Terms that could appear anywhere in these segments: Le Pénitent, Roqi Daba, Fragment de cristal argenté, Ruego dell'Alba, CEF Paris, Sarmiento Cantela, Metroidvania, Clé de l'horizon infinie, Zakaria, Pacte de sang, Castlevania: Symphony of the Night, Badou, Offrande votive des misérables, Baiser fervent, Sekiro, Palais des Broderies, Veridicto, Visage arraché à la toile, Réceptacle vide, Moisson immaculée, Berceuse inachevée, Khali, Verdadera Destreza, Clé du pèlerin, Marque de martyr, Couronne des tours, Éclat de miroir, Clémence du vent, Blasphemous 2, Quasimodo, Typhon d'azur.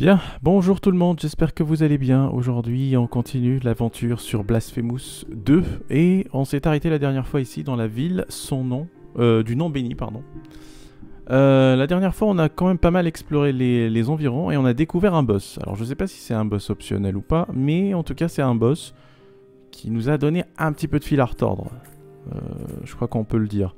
Bien, bonjour tout le monde, j'espère que vous allez bien. Aujourd'hui, on continue l'aventure sur Blasphemous 2 et on s'est arrêté la dernière fois ici dans la ville, du nom béni, pardon. La dernière fois, on a quand même pas mal exploré les environs et on a découvert un boss. Alors, je sais pas si c'est un boss optionnel ou pas, mais en tout cas, c'est un boss qui nous a donné un petit peu de fil à retordre. Je crois qu'on peut le dire.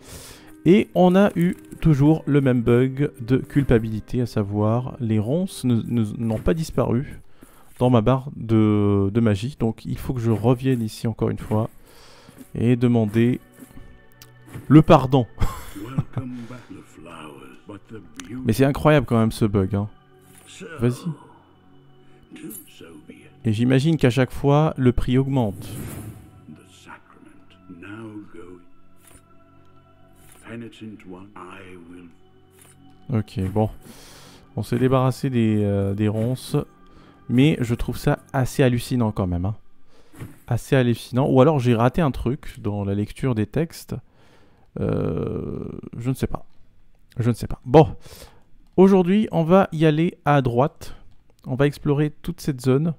Et on a eu toujours le même bug de culpabilité, à savoir les ronces n'ont pas disparu dans ma barre de magie. Donc il faut que je revienne ici encore une fois et demander le pardon. Mais c'est incroyable quand même ce bug, hein. Vas-y. Et j'imagine qu'à chaque fois le prix augmente. Ok, bon, on s'est débarrassé des ronces, mais je trouve ça assez hallucinant quand même, hein. Assez hallucinant, ou alors j'ai raté un truc dans la lecture des textes, je ne sais pas, Bon, aujourd'hui on va y aller à droite, on va explorer toute cette zone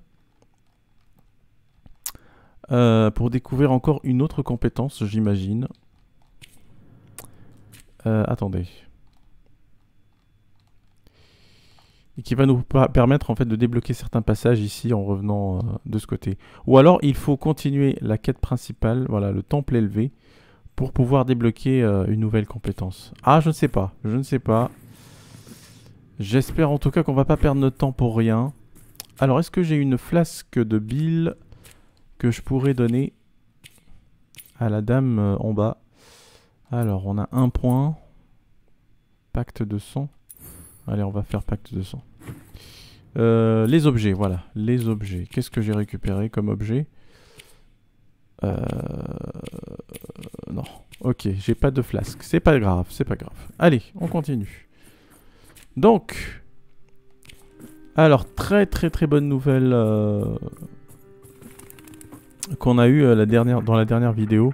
pour découvrir encore une autre compétence, j'imagine. Attendez. Et qui va nous permettre en fait de débloquer certains passages ici en revenant de ce côté. Ou alors il faut continuer la quête principale, voilà, le temple élevé, pour pouvoir débloquer une nouvelle compétence. Ah, je ne sais pas, J'espère en tout cas qu'on va pas perdre notre temps pour rien. Alors, est-ce que j'ai une flasque de bile que je pourrais donner à la dame en bas? Alors, on a un point. Pacte de sang. Allez, on va faire pacte de sang. Les objets, voilà. Les objets. Qu'est-ce que j'ai récupéré comme objet? Non. Ok, j'ai pas de flasque. C'est pas grave, Allez, on continue. Donc. Alors, très bonne nouvelle qu'on a eue dans la dernière vidéo.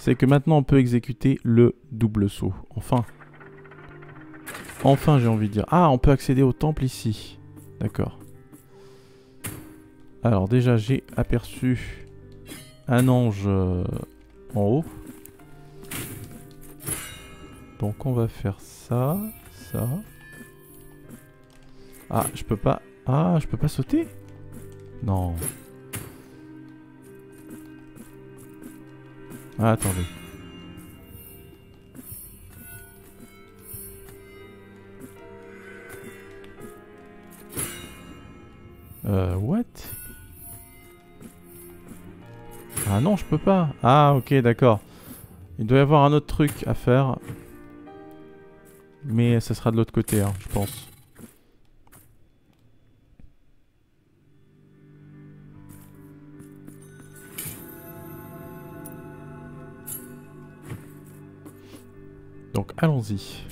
C'est que maintenant on peut exécuter le double saut. Enfin. Enfin, j'ai envie de dire. Ah, on peut accéder au temple ici. D'accord. Alors déjà, j'ai aperçu un ange en haut. Donc on va faire ça, ça. Ah, je peux pas. Ah, je peux pas sauter? Non. Ah, attendez. What? Ah non, je peux pas. Ah, ok, d'accord. Il doit y avoir un autre truc à faire. Mais ça sera de l'autre côté, hein, je pense. Donc allons-y.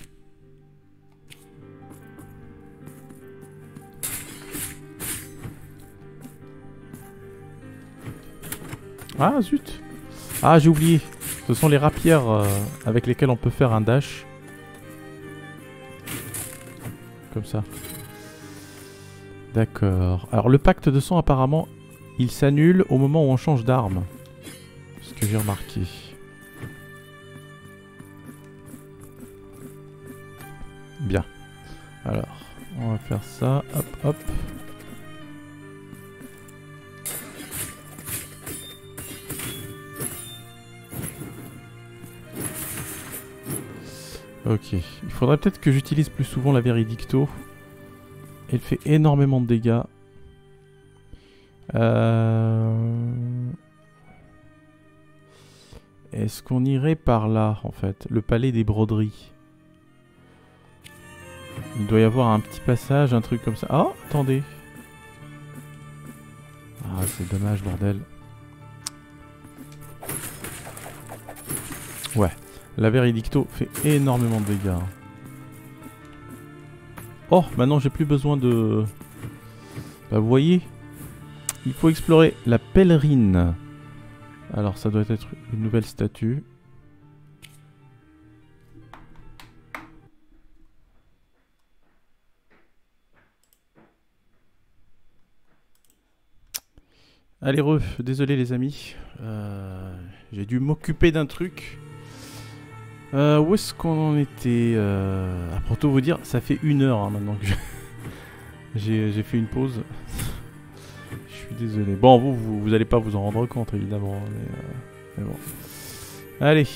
Ah zut! Ah j'ai oublié. Ce sont les rapières avec lesquelles on peut faire un dash. Comme ça. D'accord. Alors le pacte de sang apparemment, il s'annule au moment où on change d'arme. Ce que j'ai remarqué. Bien. Alors, on va faire ça. Hop, hop. Ok. Il faudrait peut-être que j'utilise plus souvent la Veridicto. Elle fait énormément de dégâts. Est-ce qu'on irait par là, en fait? Le palais des Broderies. Il doit y avoir un petit passage, un truc comme ça. Ah, attendez. Ah, c'est dommage, bordel. Ouais, la Veridicto fait énormément de dégâts. Oh, maintenant j'ai plus besoin de... Bah, vous voyez, il faut explorer la pèlerine. Alors, ça doit être une nouvelle statue. Allez re, désolé les amis, j'ai dû m'occuper d'un truc. Où est-ce qu'on en était pour tout vous dire, ça fait une heure hein, maintenant que j'ai fait une pause. Je suis désolé. Bon, vous allez pas vous en rendre compte évidemment, mais bon. Allez.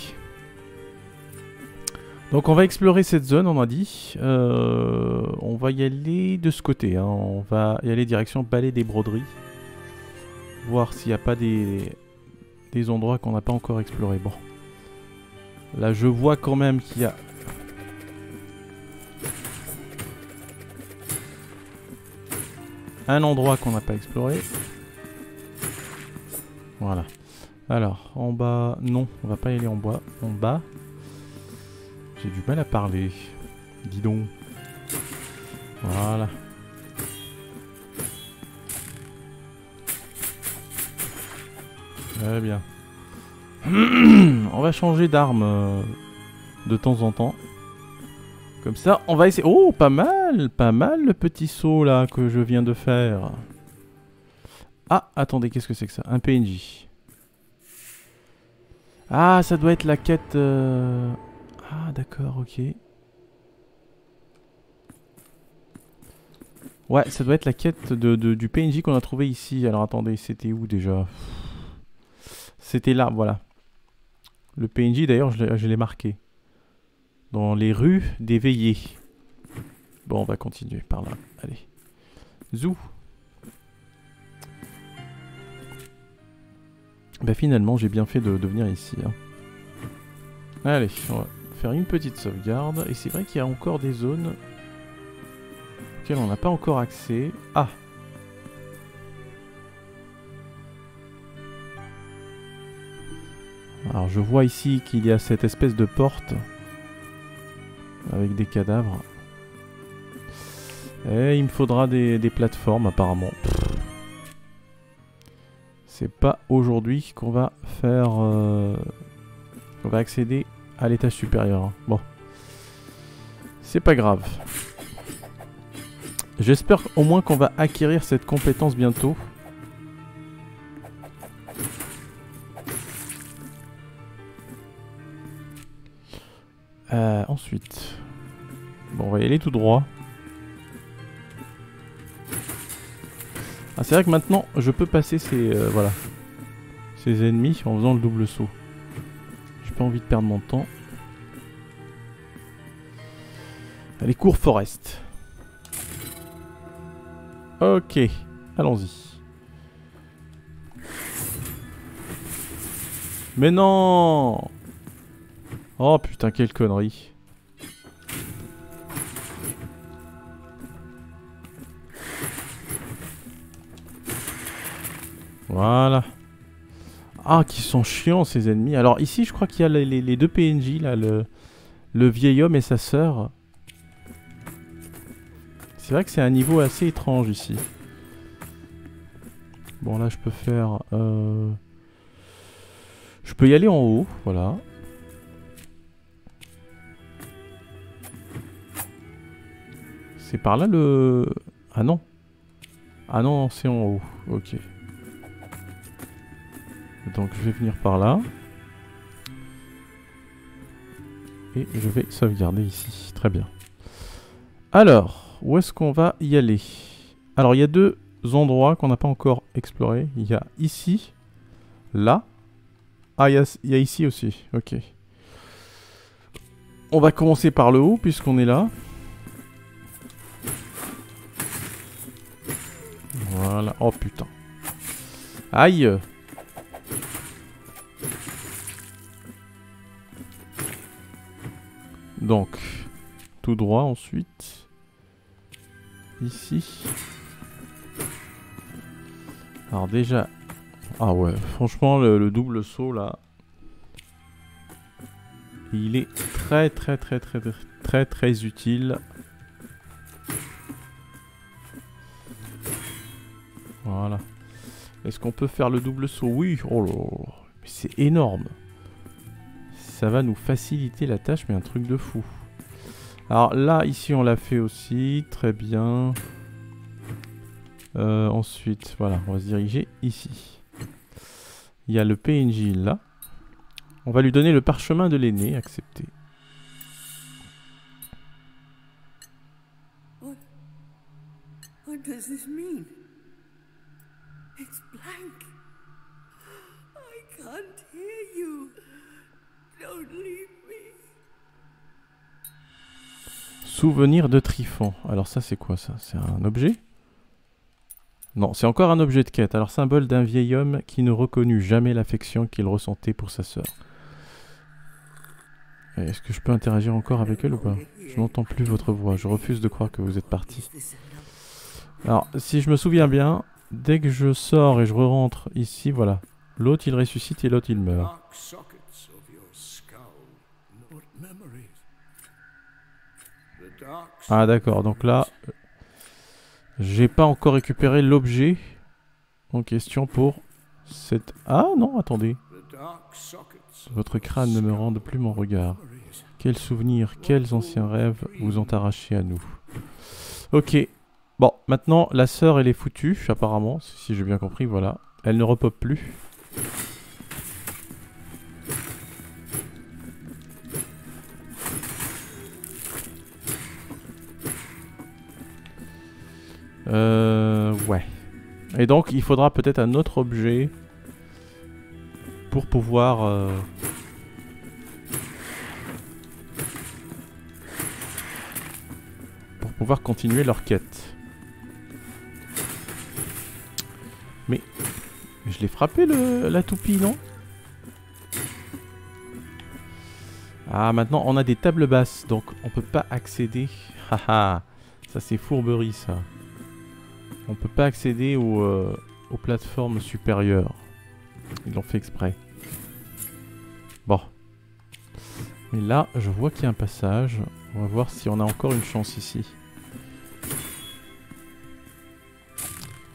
Donc on va explorer cette zone, on a dit. On va y aller de ce côté, hein. On va y aller direction Palais des Broderies. Voir s'il n'y a pas des endroits qu'on n'a pas encore explorés. Bon. Là je vois quand même qu'il y a... un endroit qu'on n'a pas exploré. Voilà. Alors, en bas... non, on va pas y aller en bas. En bas... j'ai du mal à parler. Dis donc. Voilà. Très bien. On va changer d'arme de temps en temps. Comme ça, on va essayer... oh, pas mal le petit saut là que je viens de faire. Ah, attendez, qu'est-ce que c'est que ça? Un PNJ. Ah, ça doit être la quête... ah, d'accord, ok. Ouais, ça doit être la quête du PNJ qu'on a trouvé ici. Alors attendez, c'était où déjà? C'était là, voilà. Le PNJ, d'ailleurs, je l'ai marqué. Dans les rues des Veillées. Bon, on va continuer par là. Allez. Zou. Bah finalement, j'ai bien fait de venir ici. Hein. Allez, on va faire une petite sauvegarde. Et c'est vrai qu'il y a encore des zones auxquelles on n'a pas encore accès. Ah! Alors je vois ici qu'il y a cette espèce de porte avec des cadavres. Et il me faudra des plateformes apparemment. C'est pas aujourd'hui qu'on va faire... on va accéder à l'étage supérieur. Bon. C'est pas grave. J'espère au moins qu'on va acquérir cette compétence bientôt. Ensuite. Bon, on va y aller tout droit. Ah, c'est vrai que maintenant, je peux passer ces... voilà. Ces ennemis en faisant le double saut. J'ai pas envie de perdre mon temps. Allez, cours forest. Ok. Allons-y. Mais non! Oh putain, quelle connerie. Voilà. Ah, qui sont chiants ces ennemis. Alors ici, je crois qu'il y a les deux PNJ, là, le vieil homme et sa sœur. C'est vrai que c'est un niveau assez étrange ici. Bon, là, je peux faire... je peux y aller en haut, voilà. C'est par là le... ah non. Ah non, c'est en haut. Ok. Donc je vais venir par là. Et je vais sauvegarder ici. Très bien. Alors, où est-ce qu'on va y aller? Alors il y a deux endroits qu'on n'a pas encore explorés. Il y a ici. Là. Ah, il y a ici aussi. Ok. On va commencer par le haut puisqu'on est là. Voilà. Oh putain. Aïe. Donc, tout droit ensuite. Ici. Alors déjà... ah ouais, franchement le double saut là... il est très utile. Voilà. Est-ce qu'on peut faire le double saut? Oui. Oh là là. C'est énorme. Ça va nous faciliter la tâche, mais un truc de fou. Alors là, ici, on l'a fait aussi. Très bien. Ensuite, voilà, on va se diriger ici. Il y a le PNJ là. On va lui donner le parchemin de l'aîné, accepté. What does this mean? It's blank. I can't hear you. Don't leave me. Souvenir de Tryphon. Alors ça c'est quoi ça? C'est un objet? Non, c'est encore un objet de quête. Alors symbole d'un vieil homme qui ne reconnut jamais l'affection qu'il ressentait pour sa sœur. Est-ce que je peux interagir encore avec elle ou pas? Je n'entends plus votre voix. Je refuse de croire que vous êtes parti. Alors, si je me souviens bien, dès que je sors et je rentre ici, voilà. L'autre, il ressuscite et l'autre, il meurt. Ah, d'accord. Donc là, j'ai pas encore récupéré l'objet en question pour cette... Ah non, attendez. Votre crâne ne me rende plus mon regard. Quels souvenirs, quels anciens rêves vous ont arrachés à nous. Ok. Bon, maintenant, la sœur, elle est foutue, apparemment, si j'ai bien compris, voilà. Elle ne repop plus. Ouais. Et donc, il faudra peut-être un autre objet pour pouvoir... pour pouvoir continuer leur quête. Mais je l'ai frappé la toupie, non? Ah, maintenant on a des tables basses, donc on peut pas accéder. Haha, ça c'est fourberie ça. On peut pas accéder aux plateformes supérieures. Ils l'ont fait exprès. Bon. Mais là, je vois qu'il y a un passage. On va voir si on a encore une chance ici.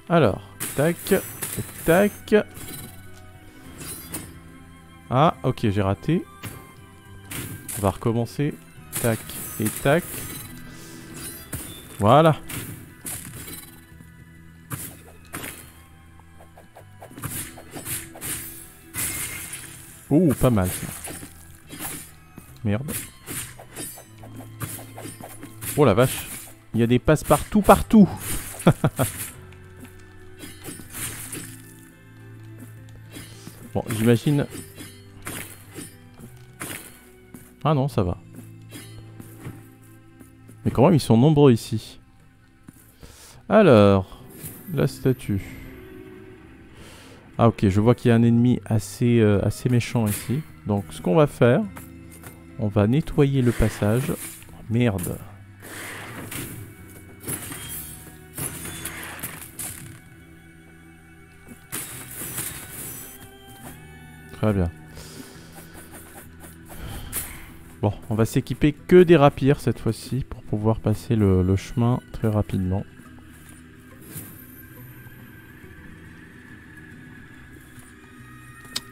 Alors, tac. Tac. Ah, ok, j'ai raté. On va recommencer. Tac et tac. Voilà. Ouh, pas mal. Merde. Oh la vache. Il y a des passes partout, partout. Bon, j'imagine... Ah non, ça va. Mais quand même, ils sont nombreux ici. Alors, la statue. Ah ok, je vois qu'il y a un ennemi assez méchant ici. Donc, ce qu'on va faire, on va nettoyer le passage. Oh, merde. Très bien. Bon, on va s'équiper que des rapières cette fois-ci pour pouvoir passer le chemin très rapidement.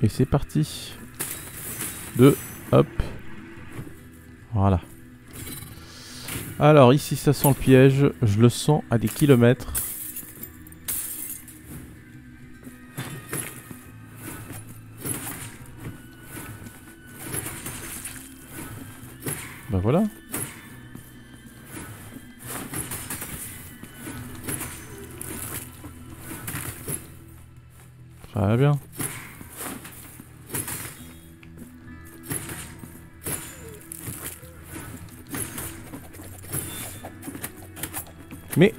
Et c'est parti. Deux, hop. Voilà. Alors ici ça sent le piège, je le sens à des kilomètres. Voilà. Très bien. Mais...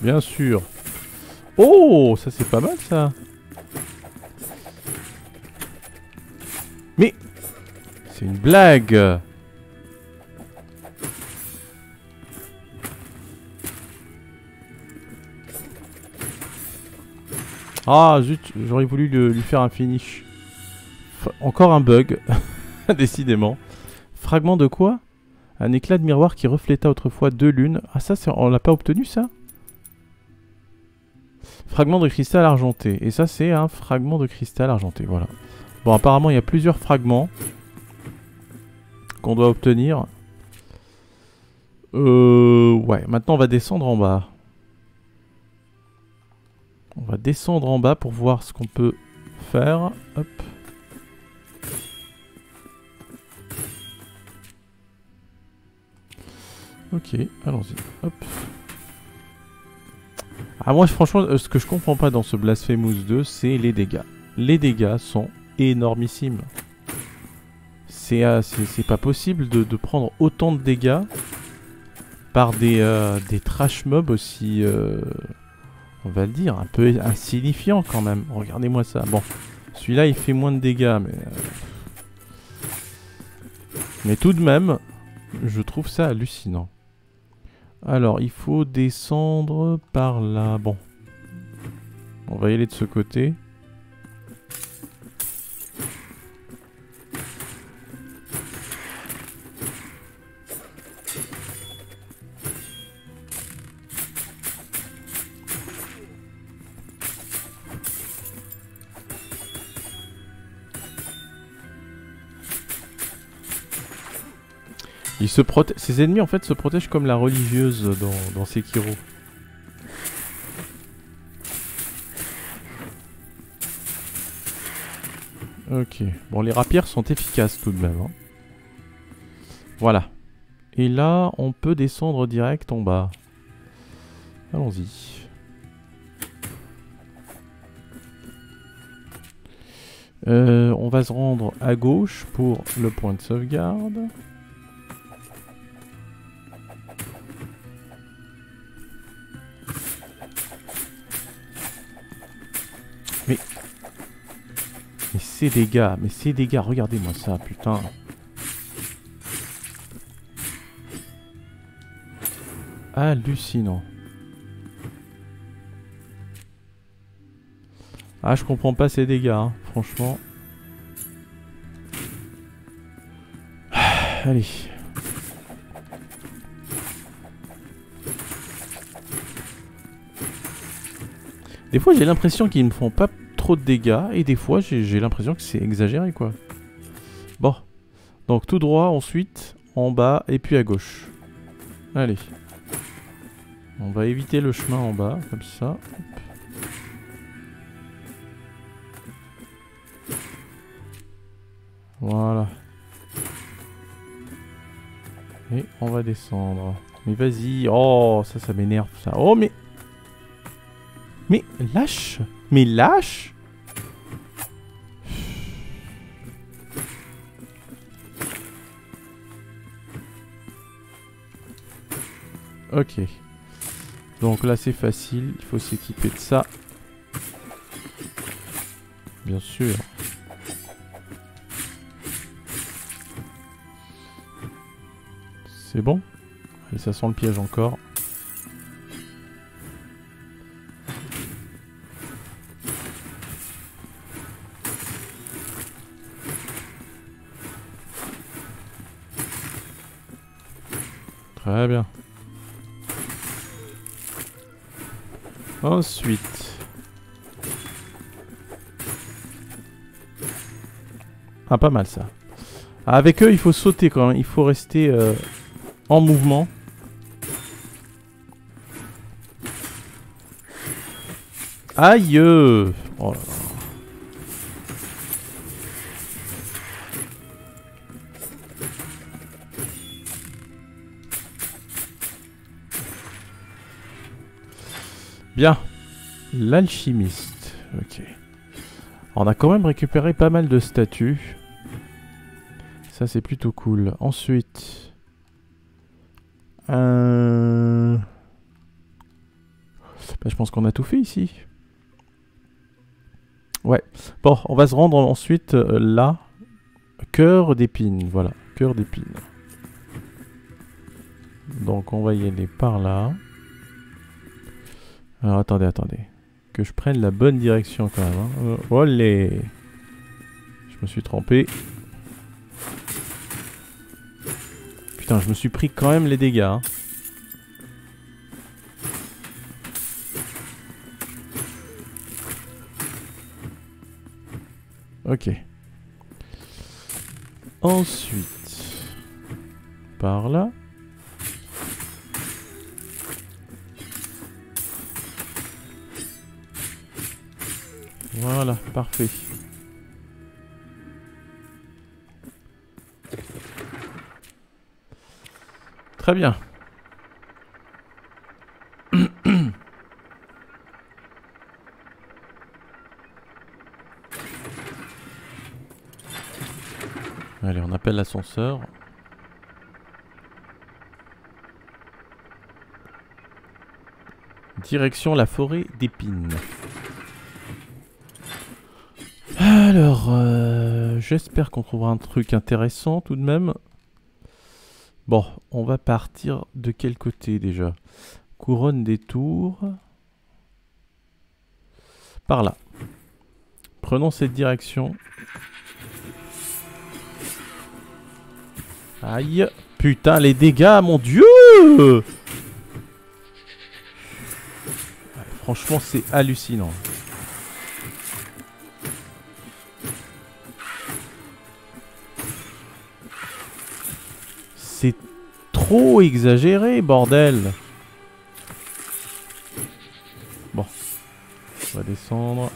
Bien sûr. Oh, ça c'est pas mal ça. C'est une blague. Ah zut, j'aurais voulu lui faire un finish. Encore un bug, décidément. Fragment de quoi? Un éclat de miroir qui refléta autrefois deux lunes. Ah ça, on l'a pas obtenu ça? Fragment de cristal argenté. Et ça c'est un fragment de cristal argenté, voilà. Bon apparemment il y a plusieurs fragments qu'on doit obtenir. ouais, maintenant on va descendre en bas. On va descendre en bas pour voir ce qu'on peut faire. Hop. Ok, allons-y. Hop. Ah, moi, franchement, ce que je comprends pas dans ce Blasphemous 2, c'est les dégâts. Les dégâts sont énormissimes. C'est pas possible de prendre autant de dégâts par des trash mobs aussi, on va le dire, un peu insignifiants quand même. Regardez-moi ça. Bon, celui-là, il fait moins de dégâts, mais tout de même, je trouve ça hallucinant. Alors, il faut descendre par là. Bon. On va y aller de ce côté. Ils se protègent. Ces ennemis en fait se protègent comme la religieuse dans Sekiro. Ok. Bon, les rapières sont efficaces tout de même, hein. Voilà. Et là, on peut descendre direct en bas. Allons-y. On va se rendre à gauche pour le point de sauvegarde. Mais ces dégâts, regardez-moi ça, putain. Hallucinant. Ah, je comprends pas ces dégâts, hein, franchement. Allez. Des fois, j'ai l'impression qu'ils me font pas trop de dégâts et des fois j'ai l'impression que c'est exagéré, quoi. Bon, donc tout droit, ensuite en bas et puis à gauche. Allez, on va éviter le chemin en bas comme ça. Hop. Voilà, et on va descendre. Mais vas-y. Oh, ça m'énerve ça. Oh, mais lâche. Mais lâche. Ok. Donc là c'est facile, il faut s'équiper de ça. Bien sûr. C'est bon. Et ça sent le piège encore. Très bien. Ensuite. Ah, pas mal ça. Avec eux, il faut sauter quand même. Il faut rester en mouvement. Aïe! Oh là là. Bien, l'alchimiste, ok. On a quand même récupéré pas mal de statues. Ça c'est plutôt cool. Ensuite... Bah, je pense qu'on a tout fait ici. Ouais, bon, on va se rendre ensuite là. Cœur d'épine, voilà, cœur d'épine. Donc on va y aller par là. Alors attendez, attendez. Que je prenne la bonne direction quand même, hein. Olé! Je me suis trompé. Putain, je me suis pris quand même les dégâts, hein. Ok. Ensuite... Par là... Voilà, parfait. Très bien. Allez, on appelle l'ascenseur. Direction la forêt d'épines. Alors, j'espère qu'on trouvera un truc intéressant tout de même. Bon, on va partir de quel côté déjà? Couronne des tours. Par là. Prenons cette direction. Aïe. Putain, les dégâts, mon dieu! Franchement, c'est hallucinant. C'est trop exagéré, bordel. Bon. On va descendre.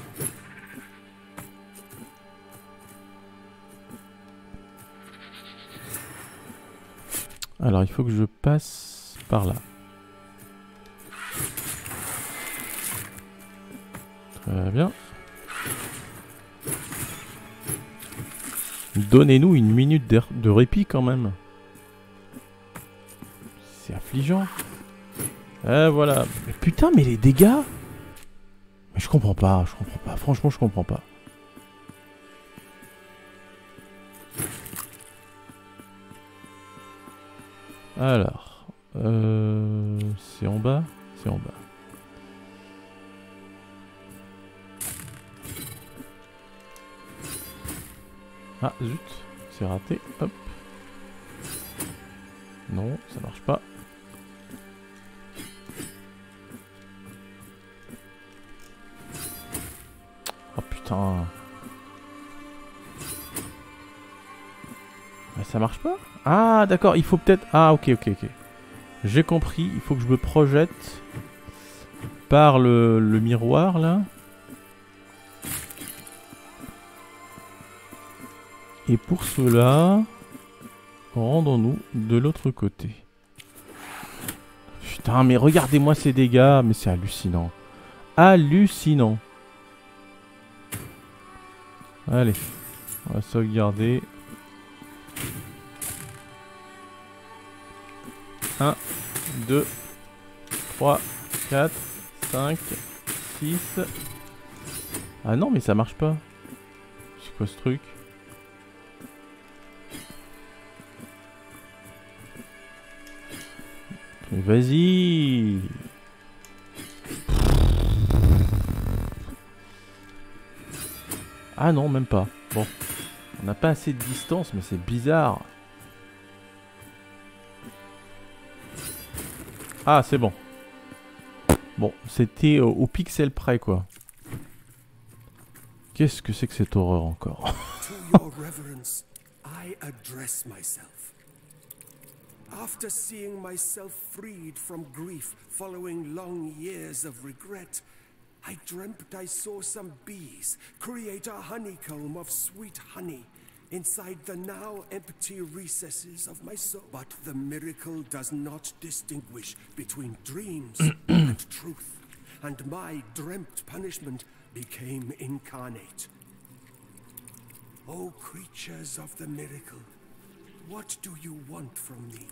Alors, il faut que je passe par là. Très bien. Donnez-nous une minute de répit quand même. C'est affligeant. Voilà. Mais putain, mais les dégâts. Mais je comprends pas, je comprends pas. Franchement, je comprends pas. Alors. C'est en bas. C'est en bas. Ah zut, c'est raté, hop. Non, ça marche pas. Oh putain. Mais ça marche pas? Ah d'accord, il faut peut-être... Ah ok. J'ai compris, il faut que je me projette par le miroir là. Et pour cela, rendons-nous de l'autre côté. Putain, mais regardez-moi ces dégâts, mais c'est hallucinant. Hallucinant. Allez, on va sauvegarder. 1, 2, 3, 4, 5, 6. Ah non, mais ça marche pas. C'est quoi ce truc ? Mais vas-y. Ah non, même pas. Bon. On n'a pas assez de distance, mais c'est bizarre. Ah, c'est bon. Bon, c'était au pixel près, quoi. Qu'est-ce que c'est que cette horreur encore? After seeing myself freed from grief following long years of regret, I dreamt I saw some bees create a honeycomb of sweet honey inside the now empty recesses of my soul. But the miracle does not distinguish between dreams and truth, and my dreamt punishment became incarnate. O creatures of the miracle, what do you want from me?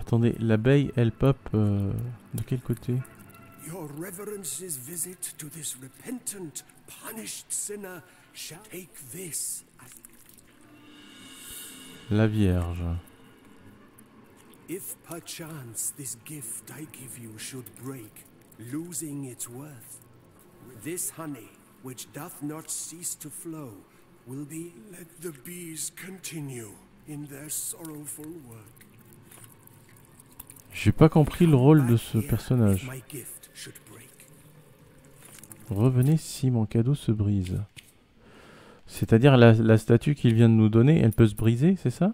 Attendez, l'abeille, elle pop de quel côté? Your reverence's visit to this repentant, punished sinner shall take this. La Vierge. If perchance this gift I give you should break, losing its worth, this honey which doth not cease to flow will be. Let the bees continue in their sorrowful work. J'ai pas compris le rôle de ce personnage. Revenez si mon cadeau se brise. C'est-à-dire la statue qu'il vient de nous donner, elle peut se briser, c'est ça?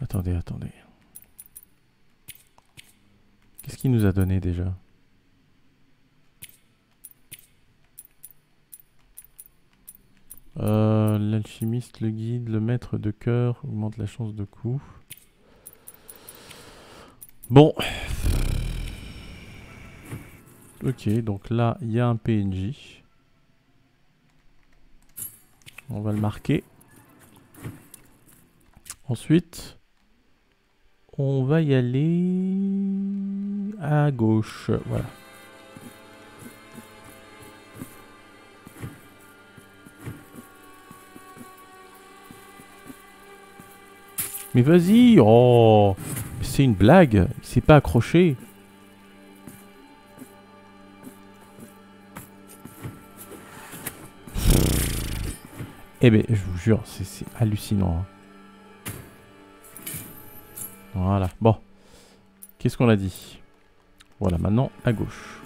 Attendez. qu'il nous a donné déjà? L'alchimiste, le guide, le maître de cœur augmente la chance de coup. Bon. Ok, donc là, il y a un PNJ. On va le marquer. Ensuite, on va y aller à gauche. Voilà. Mais vas-y! Oh! C'est une blague! Il s'est pas accroché! Eh ben, je vous jure, c'est hallucinant. Hein. Voilà, bon. Qu'est-ce qu'on a dit? Voilà, maintenant, à gauche.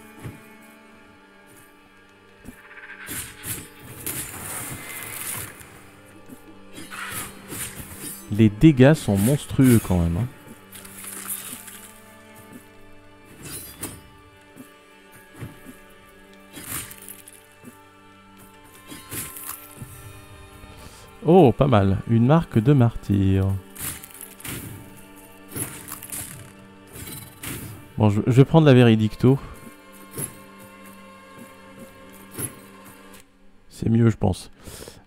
Les dégâts sont monstrueux quand même. Hein. Oh, pas mal. Une marque de martyr. Bon, je vais prendre la Veridicto. C'est mieux, je pense.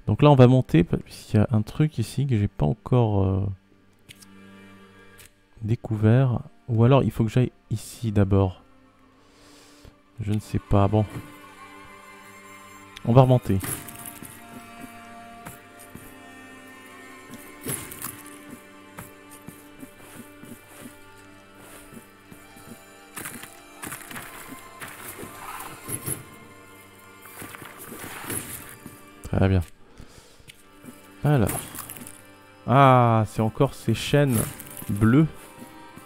Donc là, on va monter, parce qu'il y a un truc ici que j'ai pas encore découvert. Ou alors, il faut que j'aille ici d'abord. Je ne sais pas. Bon. On va remonter. Très bien. Alors. Ah, c'est encore ces chaînes bleues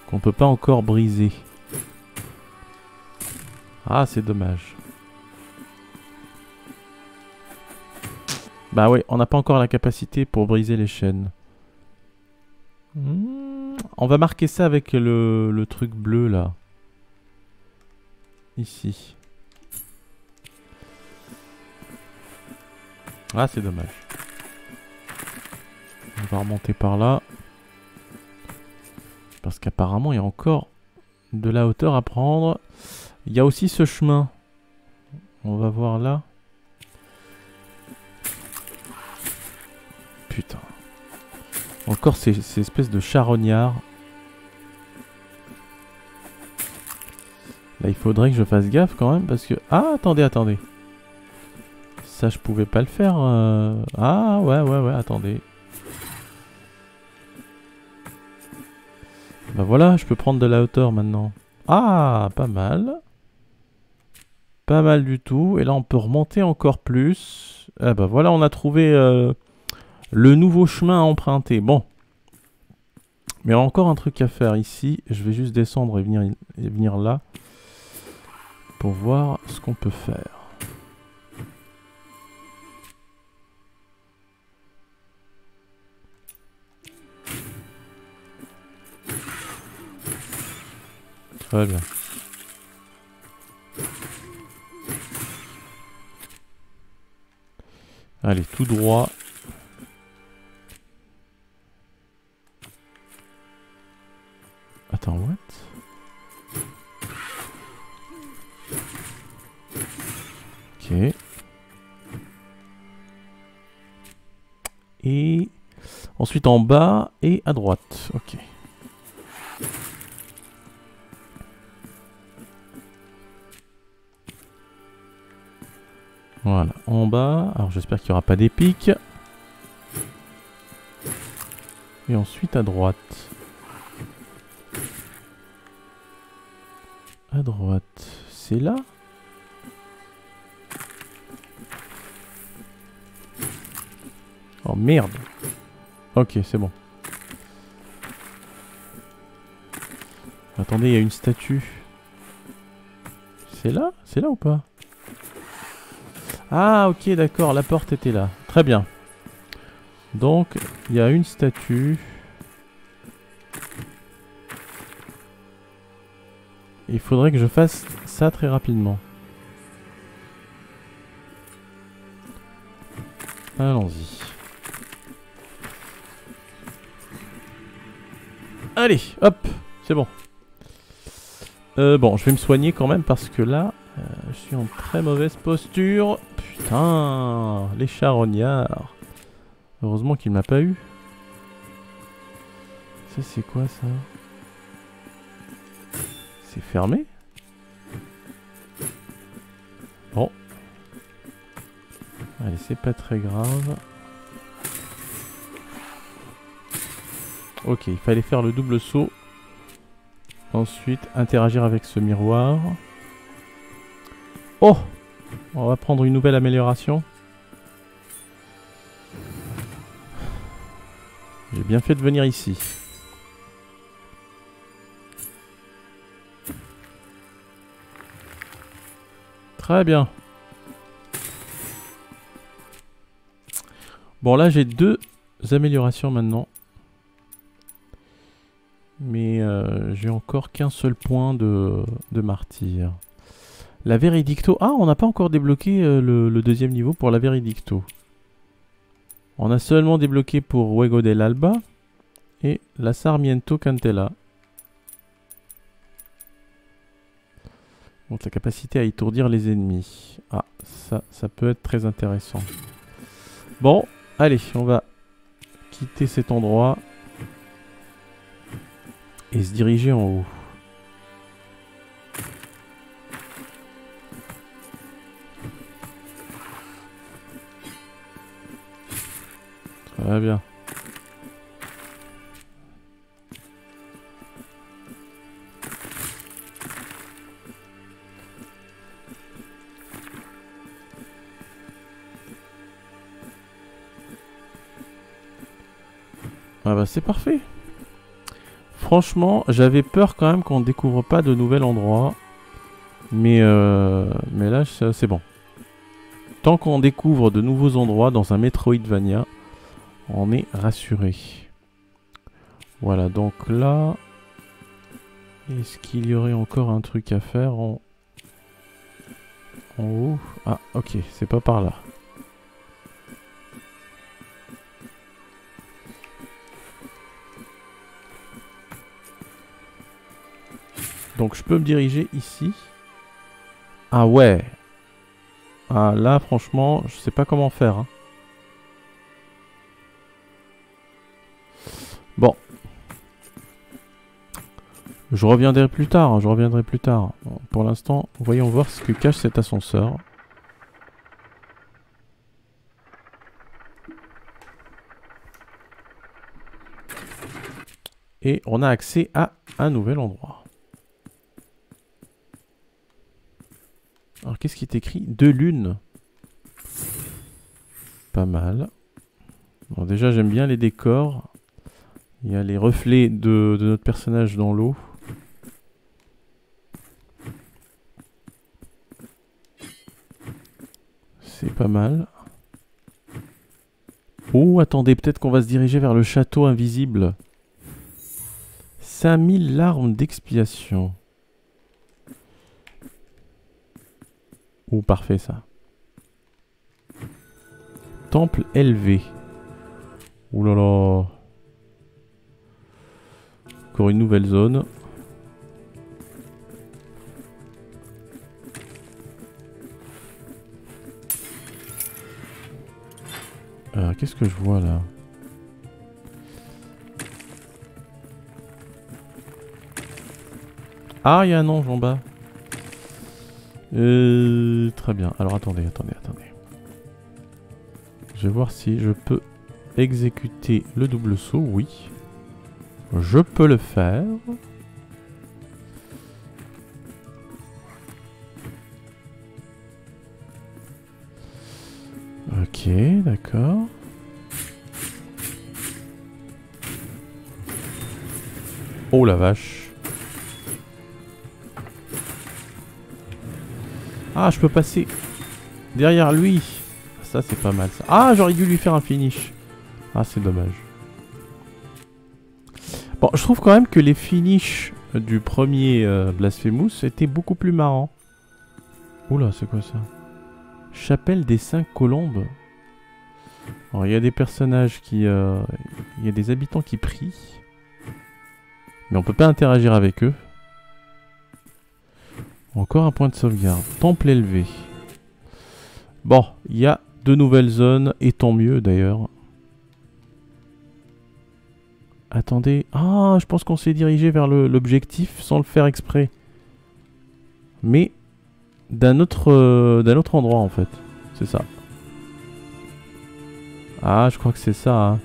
qu'on peut pas encore briser. Ah, c'est dommage. Bah oui, on n'a pas encore la capacité pour briser les chaînes. On va marquer ça avec le truc bleu là. Ici. Ah, c'est dommage. On va remonter par là. Parce qu'apparemment, il y a encore de la hauteur à prendre. Il y a aussi ce chemin. On va voir là. Putain. Encore ces espèces de charognards. Là, il faudrait que je fasse gaffe quand même. Parce que... Ah, attendez, attendez. Ça, je pouvais pas le faire. Ah, ouais, attendez. Bah voilà, je peux prendre de la hauteur maintenant. Ah, pas mal. Pas mal du tout. Et là, on peut remonter encore plus. Ah bah voilà, on a trouvé le nouveau chemin à emprunter. Bon. Mais encore un truc à faire ici. Je vais juste descendre et venir là. Pour voir ce qu'on peut faire. Très bien. Allez, tout droit. Attends, what? Ok. Et ensuite en bas et à droite. Ok. Voilà, en bas. Alors j'espère qu'il n'y aura pas d'épique. Et ensuite à droite. À droite, c'est là. Oh merde. Ok, c'est bon. Attendez, il y a une statue. C'est là? C'est là ou pas? Ah ok, d'accord, la porte était là. Très bien. Donc, il y a une statue. Il faudrait que je fasse ça très rapidement. Allons-y. Allez, hop, c'est bon. Bon, je vais me soigner quand même parce que là, je suis en très mauvaise posture. Putain, les charognards. Heureusement qu'il ne m'a pas eu. Ça, c'est quoi ça? C'est fermé? Bon. Allez, c'est pas très grave. Ok, il fallait faire le double saut. Ensuite, interagir avec ce miroir. Oh! On va prendre une nouvelle amélioration. J'ai bien fait de venir ici. Très bien. Bon, là, j'ai deux améliorations maintenant. Mais j'ai encore qu'un seul point de martyr. La Veridicto. Ah, on n'a pas encore débloqué le deuxième niveau pour la Veridicto. On a seulement débloqué pour Ruego dell'Alba et la Sarmiento Cantela. Donc la capacité à étourdir les ennemis. Ah, ça peut être très intéressant. Bon, allez, on va quitter cet endroit. Et se diriger en haut. Très bien. Ah bah c'est parfait. Franchement, j'avais peur quand même qu'on ne découvre pas de nouvel endroit. Mais là, c'est bon. Tant qu'on découvre de nouveaux endroits dans un Metroidvania, on est rassuré. Voilà, donc là... Est-ce qu'il y aurait encore un truc à faire en haut? Ah, ok, c'est pas par là. Donc je peux me diriger ici. Ah ouais. Ah là franchement je sais pas comment faire. Hein. Bon. Je reviendrai plus tard. Je reviendrai plus tard. Bon, pour l'instant voyons voir ce que cache cet ascenseur. Et on a accès à un nouvel endroit. Alors qu'est-ce qui est écrit? Deux lunes. Pas mal. Bon déjà j'aime bien les décors. Il y a les reflets de notre personnage dans l'eau. C'est pas mal. Oh attendez, peut-être qu'on va se diriger vers le château invisible. 5000 larmes d'expiation. Ouh, parfait ça. Temple élevé. Ouh là là. Encore une nouvelle zone. Qu'est-ce que je vois là? Ah, il y a un ange en bas. Très bien. Alors attendez, attendez. Je vais voir si je peux exécuter le double saut. Oui. Je peux le faire. Ok, d'accord. Oh la vache. Ah, je peux passer derrière lui. Ça, c'est pas mal. Ça. Ah, j'aurais dû lui faire un finish. Ah, c'est dommage. Bon, je trouve quand même que les finishes du premier Blasphemous était beaucoup plus marrant. Oula, c'est quoi ça? Chapelle des 5 colombes. Alors il y a des personnages qui... il y a des habitants qui prient. Mais on peut pas interagir avec eux. Encore un point de sauvegarde. Temple élevé. Bon, il y a de nouvelles zones, et tant mieux d'ailleurs. Attendez. Ah, je pense qu'on s'est dirigé vers l'objectif sans le faire exprès. Mais d'un autre endroit en fait. C'est ça. Ah, je crois que c'est ça. Hein.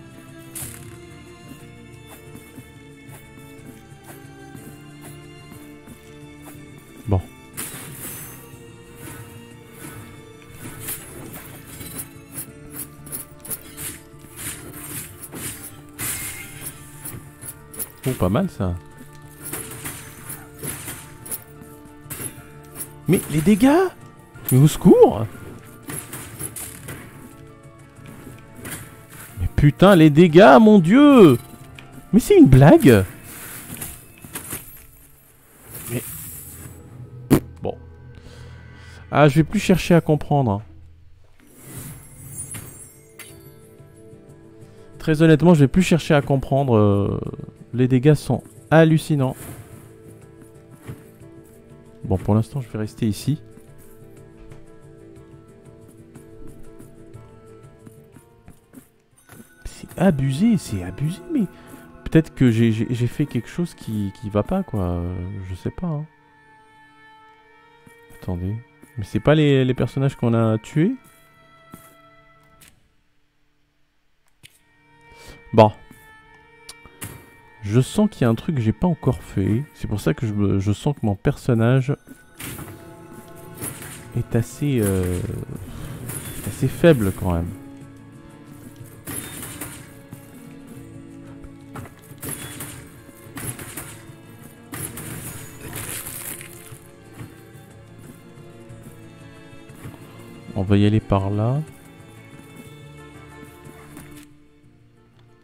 Bon. Oh, pas mal ça. Mais les dégâts! Mais au secours! Mais putain, les dégâts, mon dieu! Mais c'est une blague! Mais... Bon. Ah, je vais plus chercher à comprendre. Très honnêtement, je vais plus chercher à comprendre. Les dégâts sont hallucinants. Bon, pour l'instant, je vais rester ici. C'est abusé, mais... Peut-être que j'ai fait quelque chose qui va pas, quoi. Je sais pas. Hein. Attendez. Mais c'est pas les personnages qu'on a tués? Bon. Je sens qu'il y a un truc que j'ai pas encore fait. C'est pour ça que je sens que mon personnage est assez faible quand même. On va y aller par là.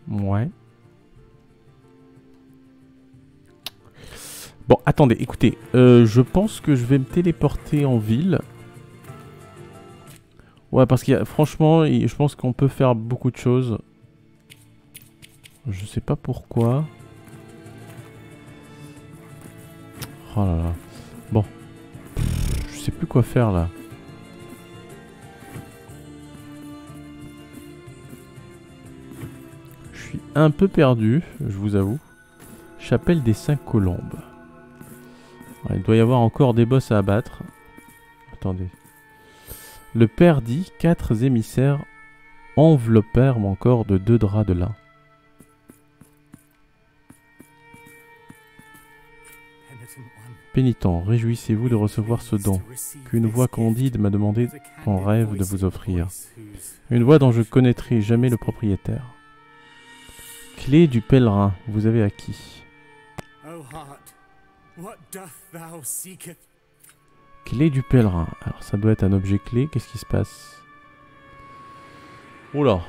Ouais. Bon, attendez, écoutez, je pense que je vais me téléporter en ville. Ouais, parce que franchement, je pense qu'on peut faire beaucoup de choses. Je sais pas pourquoi. Oh là là. Bon. Je sais plus quoi faire là. Je suis un peu perdu, je vous avoue. Chapelle des 5 colombes. Il doit y avoir encore des boss à abattre. Attendez. Le père dit 4 émissaires enveloppèrent mon corps de 2 draps de lin. Pénitent, réjouissez-vous de recevoir ce don qu'une voix candide m'a demandé en rêve de vous offrir. Une voix dont je connaîtrai jamais le propriétaire. Clé du pèlerin, vous avez acquis. Clé du pèlerin. Alors ça doit être un objet clé. Qu'est-ce qui se passe? Oula.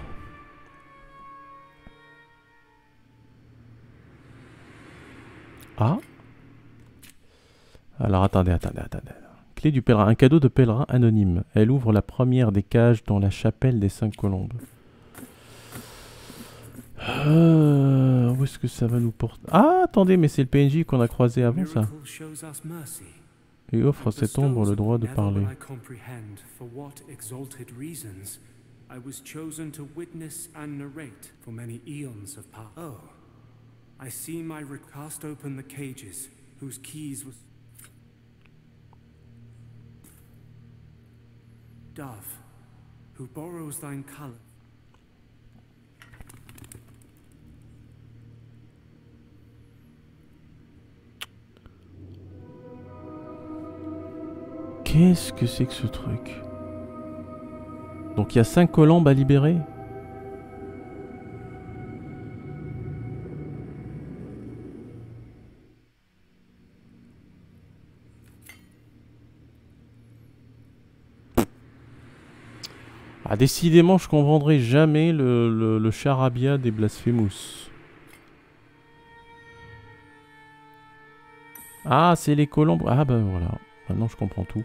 Ah. Alors attendez. Clé du pèlerin. Un cadeau de pèlerin anonyme. Elle ouvre la première des cages dans la chapelle des 5 colombes. Où est-ce que ça va nous porter? Ah, attendez, mais c'est le PNJ qu'on a croisé avant ça. Et offre à cette ombre le droit de parler. Qu'est-ce que c'est que ce truc? Donc il y a 5 colombes à libérer? Ah, décidément, je ne comprendrai jamais le charabia des Blasphemous. Ah, c'est les colombes. Ah bah voilà. Maintenant je comprends tout.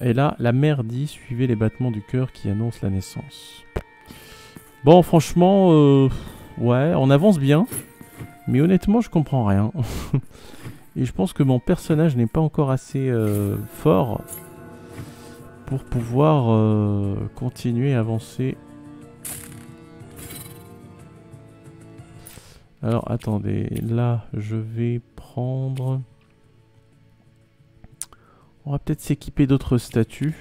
Et là, la mère dit, suivez les battements du cœur qui annoncent la naissance. Bon, franchement, ouais, on avance bien. Mais honnêtement, je comprends rien. Et je pense que mon personnage n'est pas encore assez fort pour pouvoir continuer à avancer. Alors, attendez. Là, je vais prendre... On va peut-être s'équiper d'autres statues.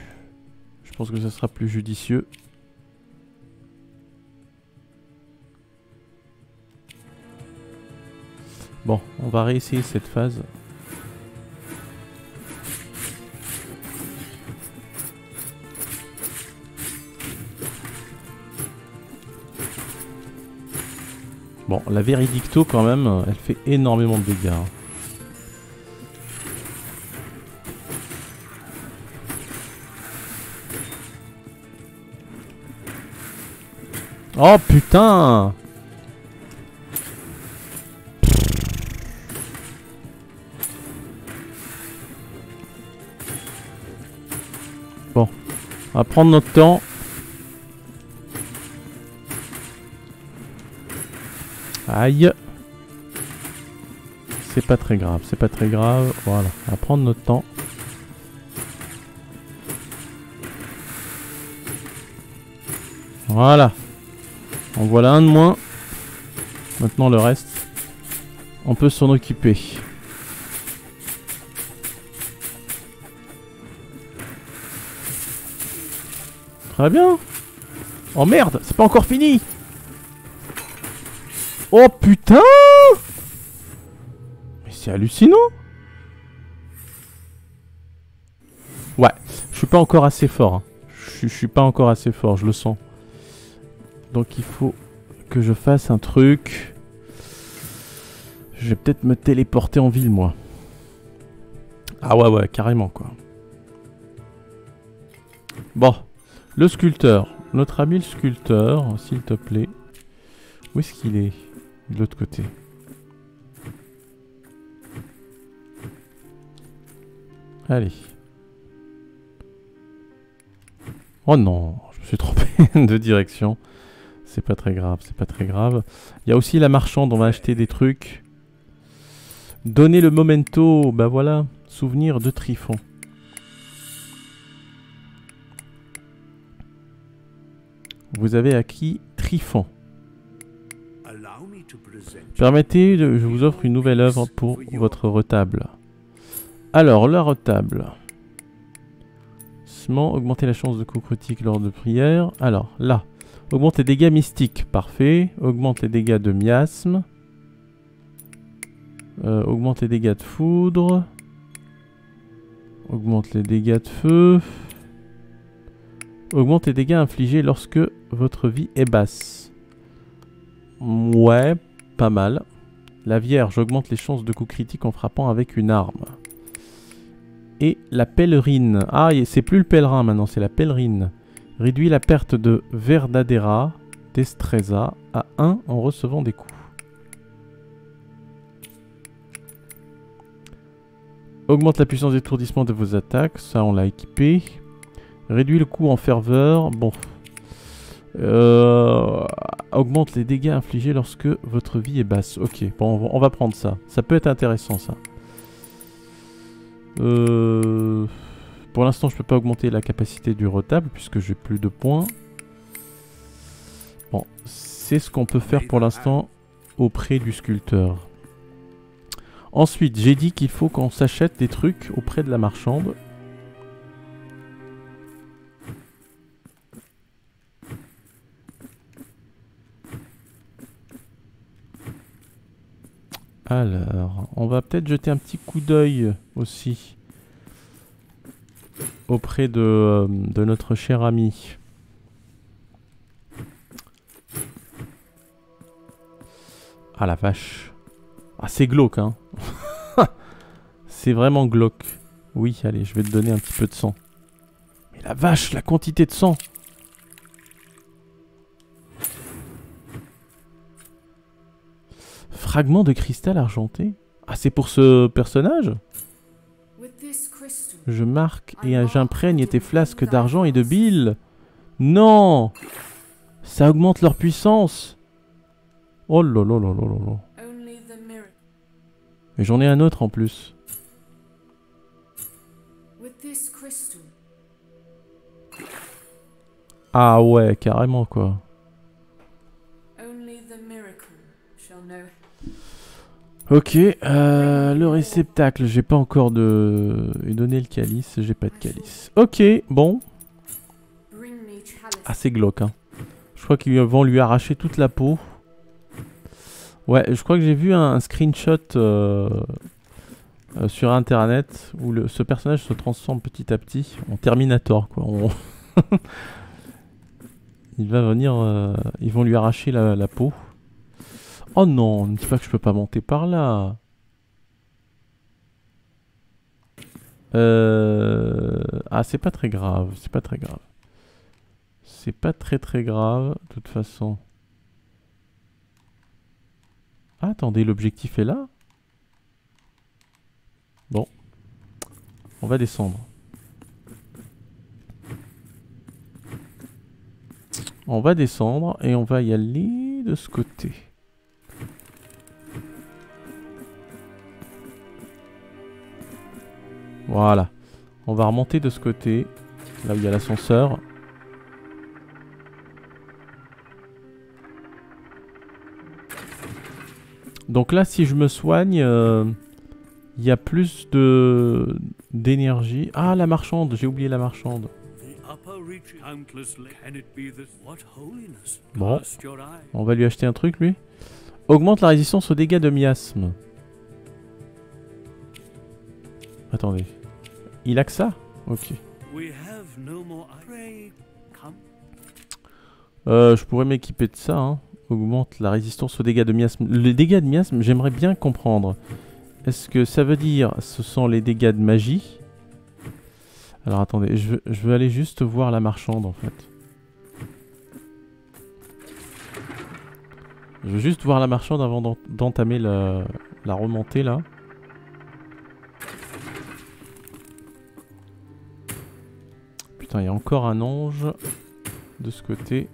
Je pense que ça sera plus judicieux. Bon, on va réessayer cette phase. Bon, la Veridicto quand même, elle fait énormément de dégâts. Oh putain! Bon, on va prendre notre temps. Aïe! C'est pas très grave, c'est pas très grave. Voilà, on va prendre notre temps. Voilà. En voilà un de moins. Maintenant le reste, on peut s'en occuper. Très bien. Oh merde, c'est pas encore fini. Oh putain! Mais c'est hallucinant. Ouais, je suis pas encore assez fort. Hein. Je suis pas encore assez fort, je le sens. Donc il faut que je fasse un truc. Je vais peut-être me téléporter en ville, moi. Ah ouais, ouais, carrément, quoi. Bon, le sculpteur. Notre ami le sculpteur, s'il te plaît. Où est-ce qu'il est? De l'autre côté. Allez. Oh non, je me suis trompé de direction. C'est pas très grave, c'est pas très grave. Il y a aussi la marchande, on va acheter des trucs. Donner le memento, bah voilà, souvenir de Tryphon. Vous avez acquis Tryphon. Permettez, je vous offre une nouvelle œuvre pour votre retable. Alors, la retable. Augmenter la chance de coups critiques lors de prières. Alors, là. Augmente les dégâts mystiques, parfait. Augmente les dégâts de miasme. Augmente les dégâts de foudre. Augmente les dégâts de feu. Augmente les dégâts infligés lorsque votre vie est basse. Ouais, pas mal. La Vierge augmente les chances de coups critiques en frappant avec une arme. Et la pèlerine. Ah, c'est plus le pèlerin maintenant, c'est la pèlerine. Réduit la perte de Verdadera Destreza à 1 en recevant des coups. Augmente la puissance d'étourdissement de vos attaques. Ça, on l'a équipé. Réduit le coup en ferveur. Bon. Augmente les dégâts infligés lorsque votre vie est basse. Ok, bon, on va prendre ça. Ça peut être intéressant, ça. Pour l'instant, je peux pas augmenter la capacité du retable puisque j'ai plus de points. Bon, c'est ce qu'on peut faire pour l'instant auprès du sculpteur. Ensuite, j'ai dit qu'il faut qu'on s'achète des trucs auprès de la marchande. Alors, on va peut-être jeter un petit coup d'œil aussi auprès de notre cher ami. Ah la vache. Ah c'est glauque hein. C'est vraiment glauque. Oui, allez, je vais te donner un petit peu de sang. Mais la vache, la quantité de sang. Fragment de cristal argenté. Ah, c'est pour ce personnage? Je marque et j'imprègne tes flasques d'argent et de bile. Non! Ça augmente leur puissance. Oh là là là là là. Et j'en ai un autre en plus. Ah ouais, carrément quoi. Ok, le réceptacle, j'ai pas encore de... Et donner le calice, j'ai pas de calice. Ok, bon. Ah, c'est glauque, hein. Je crois qu'ils vont lui arracher toute la peau. Ouais, je crois que j'ai vu un screenshot sur internet où ce personnage se transforme petit à petit en Terminator, quoi. Il va venir... ils vont lui arracher la peau. Oh non, ne dis pas que je peux pas monter par là. Ah, c'est pas très grave, c'est pas très grave. C'est pas très très grave, de toute façon. Ah, attendez, l'objectif est là. Bon. On va descendre. On va descendre et on va y aller de ce côté. Voilà, on va remonter de ce côté, là où il y a l'ascenseur. Donc là, si je me soigne, il y a plus d'énergie. Ah, la marchande, j'ai oublié la marchande. Bon, on va lui acheter un truc, lui. Augmente la résistance aux dégâts de miasme. Attendez. Il a que ça? Ok. Je pourrais m'équiper de ça, hein. Augmente la résistance aux dégâts de miasme. Les dégâts de miasme, j'aimerais bien comprendre. Est-ce que ça veut dire ce sont les dégâts de magie? Alors attendez, je veux aller juste voir la marchande en fait. Je veux juste voir la marchande avant d'entamer la remontée là. Putain, il y a encore un ange de ce côté.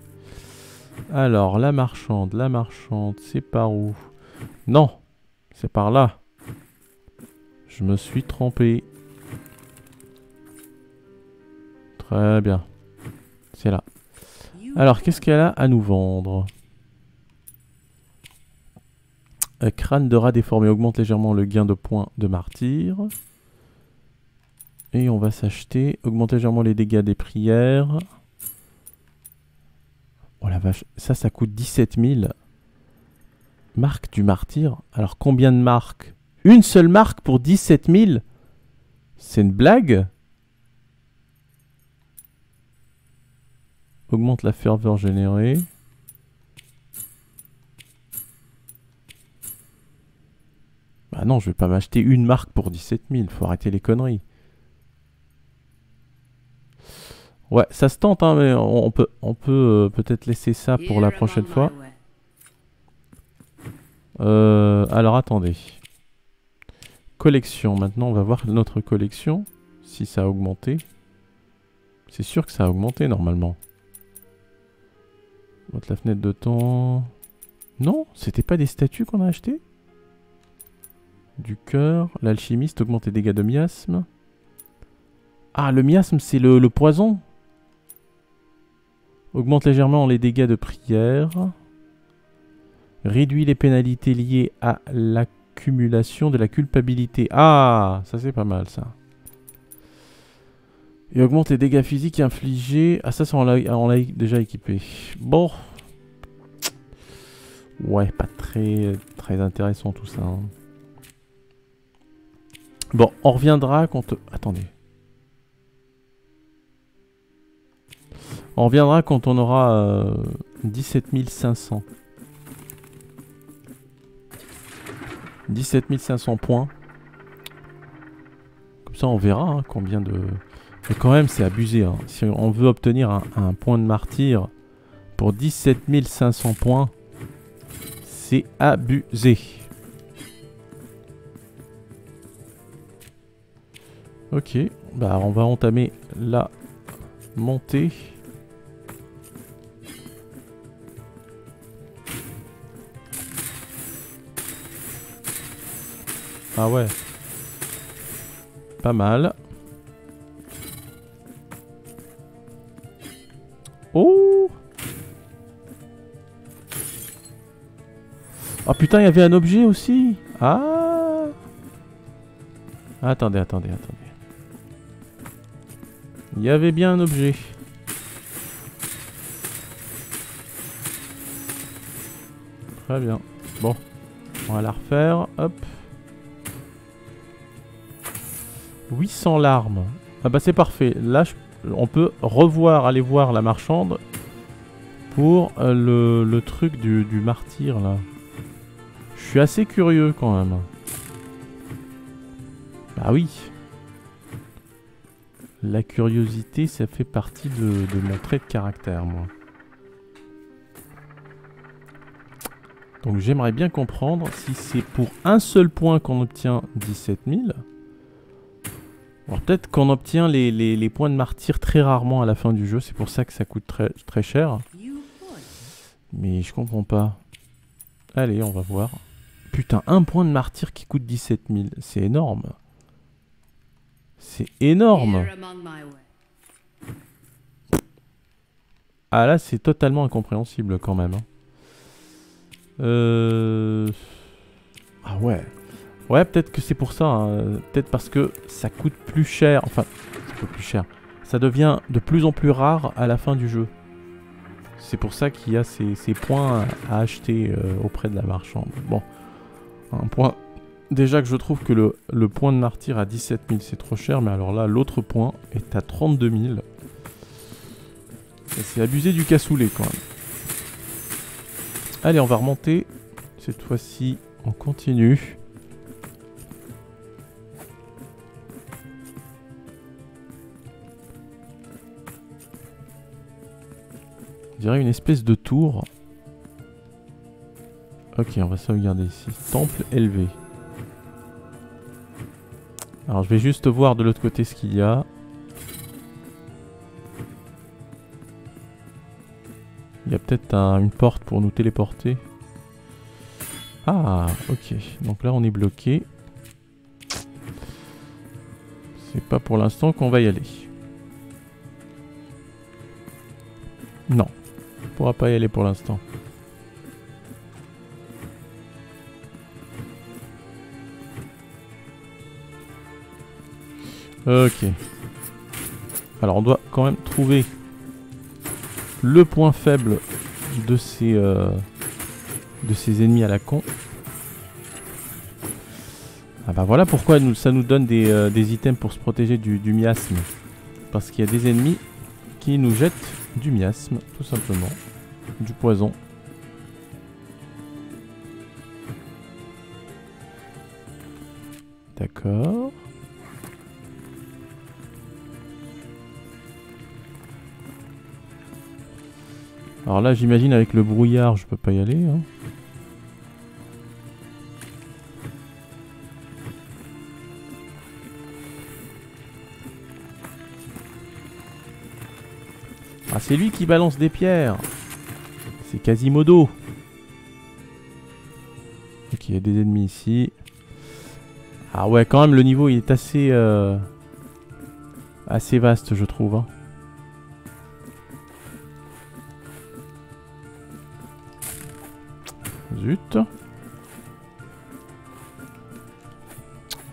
Alors, la marchande, c'est par où? Non, c'est par là. Je me suis trompé. Très bien. C'est là. Alors, qu'est-ce qu'elle a à nous vendre? Un crâne de rat déformé augmente légèrement le gain de points de martyr. Et on va s'acheter, augmenter légèrement les dégâts des prières. Oh la vache, ça coûte 17 000. Marque du martyr. Alors combien de marques? Une seule marque pour 17 000? C'est une blague? Augmente la ferveur générée. Bah non, je vais pas m'acheter une marque pour 17 000, faut arrêter les conneries. Ouais, ça se tente, hein, mais on peut peut-être laisser ça pour la prochaine fois. Alors, attendez. Collection, maintenant, on va voir notre collection, si ça a augmenté. C'est sûr que ça a augmenté, normalement. Votre la fenêtre de temps... Non, c'était pas des statues qu'on a achetées? Du cœur, l'alchimiste augmente les dégâts de miasme. Ah, le miasme, c'est le poison? Augmente légèrement les dégâts de prière. Réduit les pénalités liées à l'accumulation de la culpabilité. Ah, ça c'est pas mal ça. Et augmente les dégâts physiques infligés. Ah, ça on l'a déjà équipé. Bon. Ouais, pas très intéressant tout ça, hein. Bon, on reviendra quand... Attendez. On reviendra quand on aura 17 500. 17 500 points. Comme ça, on verra hein, combien de... Mais quand même, c'est abusé. Hein. Si on veut obtenir un point de martyr pour 17 500 points, c'est abusé. Ok, bah on va entamer la montée. Ah ouais. Pas mal. Oh! Oh putain, il y avait un objet aussi! Ah! Attendez, attendez, attendez. Il y avait bien un objet. Très bien. Bon. On va la refaire. Hop. 800 larmes. Ah bah c'est parfait. Là, on peut revoir, aller voir la marchande pour le truc du martyr là. Je suis assez curieux quand même. Bah oui. La curiosité, ça fait partie de mon trait de caractère, moi. Donc j'aimerais bien comprendre si c'est pour un seul point qu'on obtient 17 000. Alors peut-être qu'on obtient les points de martyr très rarement à la fin du jeu, c'est pour ça que ça coûte très, très cher. Mais je comprends pas. Allez, on va voir. Putain, un point de martyr qui coûte 17 000, c'est énorme. C'est énorme. Ah là, c'est totalement incompréhensible quand même. Ah ouais. Ouais, peut-être que c'est pour ça, hein. Peut-être parce que ça coûte plus cher, enfin, ça coûte plus cher. Ça devient de plus en plus rare à la fin du jeu. C'est pour ça qu'il y a ces points à acheter auprès de la marchande. Bon, un point... Déjà que je trouve que le point de martyr à 17 000, c'est trop cher, mais alors là, l'autre point est à 32 000. C'est abusé du cassoulet, quand même. Allez, on va remonter. Cette fois-ci, on continue. On dirait une espèce de tour. Ok, on va sauvegarder ici. Temple élevé. Alors je vais juste voir de l'autre côté ce qu'il y a. Il y a peut-être une porte pour nous téléporter. Ah, ok. Donc là on est bloqué. C'est pas pour l'instant qu'on va y aller. Non, on pourra pas y aller pour l'instant. Ok. Alors on doit quand même trouver le point faible de ces ennemis à la con. Ah bah voilà pourquoi ça nous donne des items pour se protéger du miasme. Parce qu'il y a des ennemis qui nous jettent du miasme, tout simplement. Du poison. D'accord. Alors là, j'imagine avec le brouillard, je peux pas y aller. Hein. Ah, c'est lui qui balance des pierres. C'est Quasimodo. Ok, il y a des ennemis ici. Ah ouais, quand même, le niveau il est assez vaste, je trouve. Hein. Zut.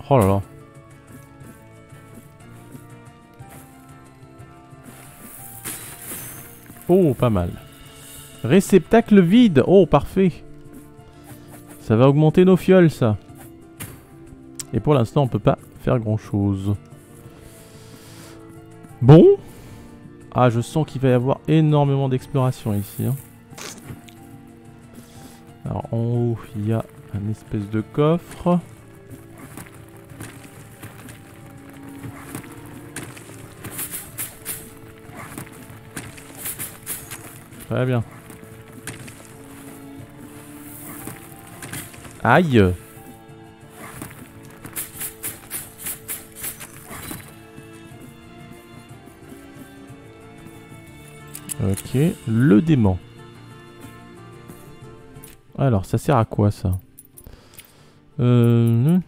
Oh là là. Oh, pas mal. Réceptacle vide. Oh, parfait. Ça va augmenter nos fioles, ça. Et pour l'instant, on peut pas faire grand-chose. Bon. Ah, je sens qu'il va y avoir énormément d'exploration ici. Hein. Alors en haut, il y a un espèce de coffre. Très bien. Aïe! Ok, le dément. Alors, ça sert à quoi ça? Le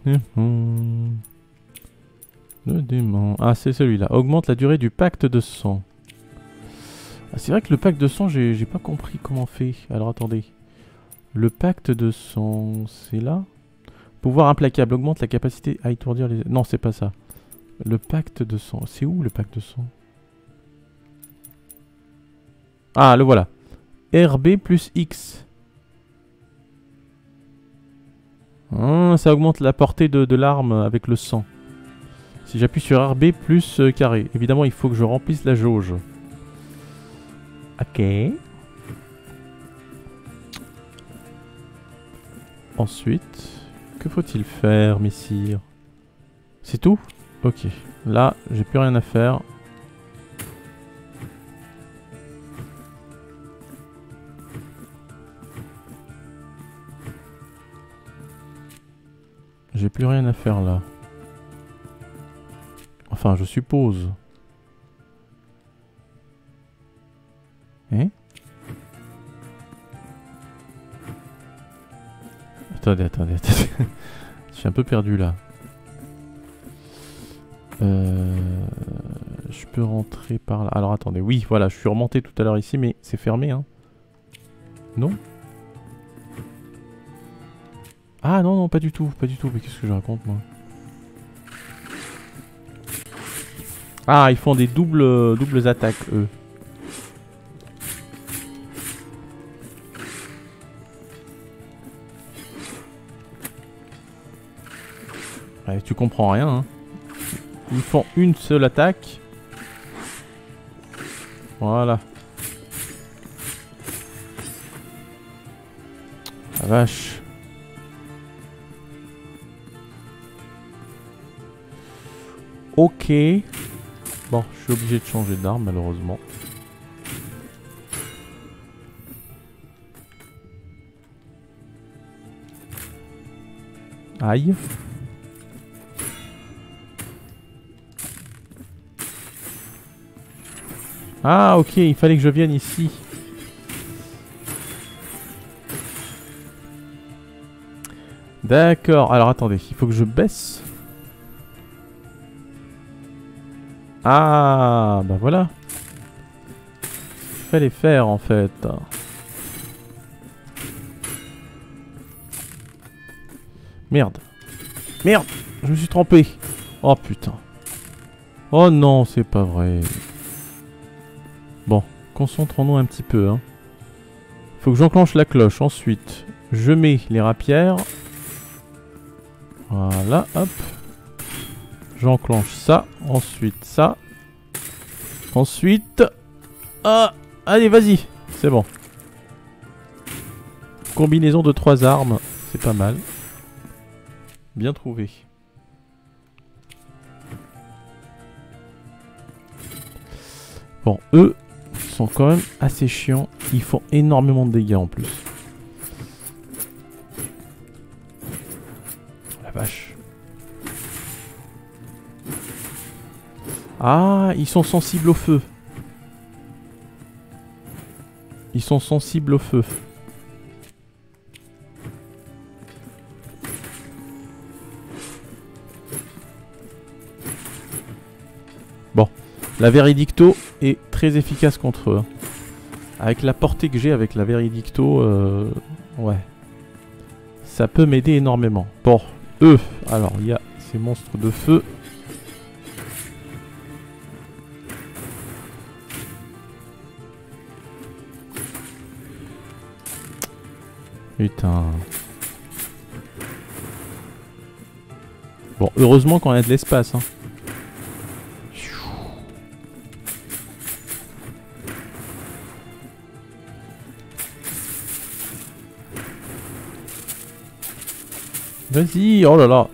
dément. Ah, c'est celui-là. Augmente la durée du pacte de sang. Ah, c'est vrai que le pacte de sang, j'ai pas compris comment on fait. Alors, attendez. Le pacte de sang, c'est là? Pouvoir implacable. Augmente la capacité à étourdir les... Non, c'est pas ça. Le pacte de sang. C'est où le pacte de sang? Ah, le voilà. RB plus X. Ça augmente la portée de l'arme avec le sang. Si j'appuie sur RB plus carré. Évidemment, il faut que je remplisse la jauge. Ok. Ensuite, que faut-il faire, messire? C'est tout? Ok. Là, j'ai plus rien à faire. J'ai plus rien à faire là. Enfin, je suppose. Hein? Attendez. Je suis un peu perdu là. Je peux rentrer par là. Alors attendez, oui, voilà, je suis remonté tout à l'heure ici, mais c'est fermé, hein? Non? Ah non, pas du tout, mais qu'est-ce que je raconte moi? Ah, ils font des doubles attaques eux. Ouais, tu comprends rien, hein. Ils font une seule attaque. Voilà. La vache. Ok. Bon, je suis obligé de changer d'arme malheureusement. Aïe. Ah ok, il fallait que je vienne ici. D'accord, alors attendez, il faut que je baisse. Ah, bah voilà. Il fallait faire en fait. Merde, je me suis trompé. Oh putain. Oh non, c'est pas vrai. Bon, concentrons-nous un petit peu, hein. Faut que j'enclenche la cloche. Ensuite, je mets les rapières. Voilà, hop. J'enclenche ça, ensuite ça, ensuite... Ah, allez, vas-y, c'est bon. Combinaison de 3 armes, c'est pas mal. Bien trouvé. Bon, eux sont quand même assez chiants, ils font énormément de dégâts en plus. La vache. Ah, ils sont sensibles au feu. Ils sont sensibles au feu. Bon, la Veridicto est très efficace contre eux. Avec la portée que j'ai avec la Veridicto, ouais. Ça peut m'aider énormément. Bon, eux, alors il y a ces monstres de feu. Putain. Bon, heureusement qu'on a de l'espace, hein. Vas-y, oh là là.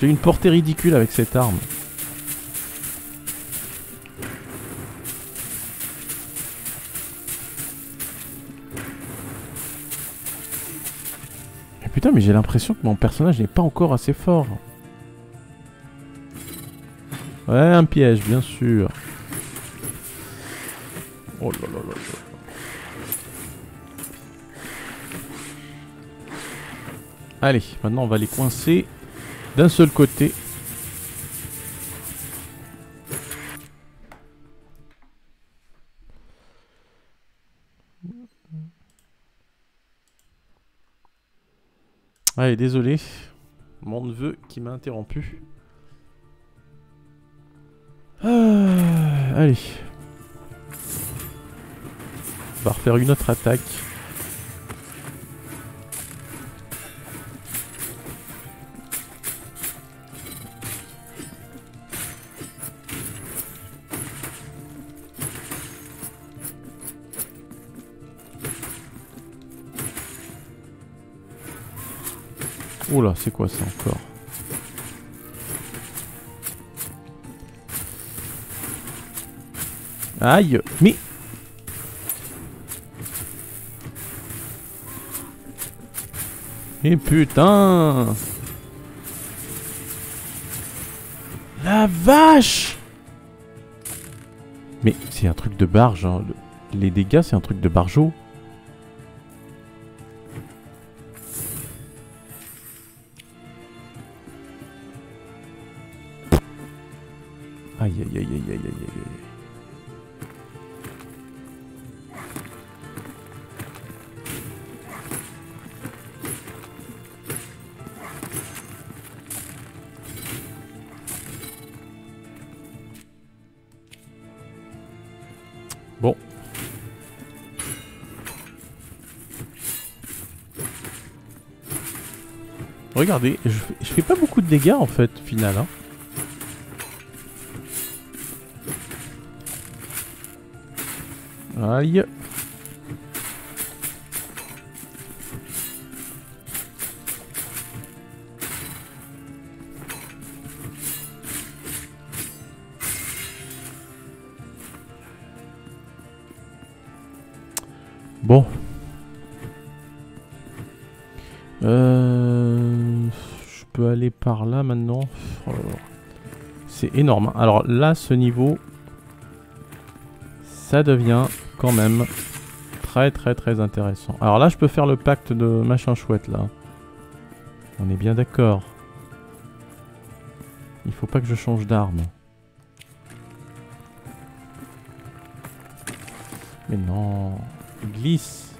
J'ai une portée ridicule avec cette arme. Mais j'ai l'impression que mon personnage n'est pas encore assez fort. Ouais, un piège, bien sûr. Oh là là là là. Allez, maintenant on va les coincer d'un seul côté. Allez, désolé, mon neveu qui m'a interrompu. Allez. On va refaire une autre attaque. Oula, c'est quoi ça encore? Aïe, mais... Et putain! La vache! Mais c'est un truc de barge, hein. Les dégâts, c'est un truc de bargeau. Aïe aïe aïe aïe aïe aïe aïe aïe. Bon. Regardez, je fais pas beaucoup de dégâts en fait, au final. Hein. Aïe. Bon. Je peux aller par là maintenant. C'est énorme. Alors là, ce niveau, ça devient quand même très très très intéressant. Alors là, je peux faire le pacte de machin chouette là. On est bien d'accord. Il faut pas que je change d'arme. Mais non. Glisse.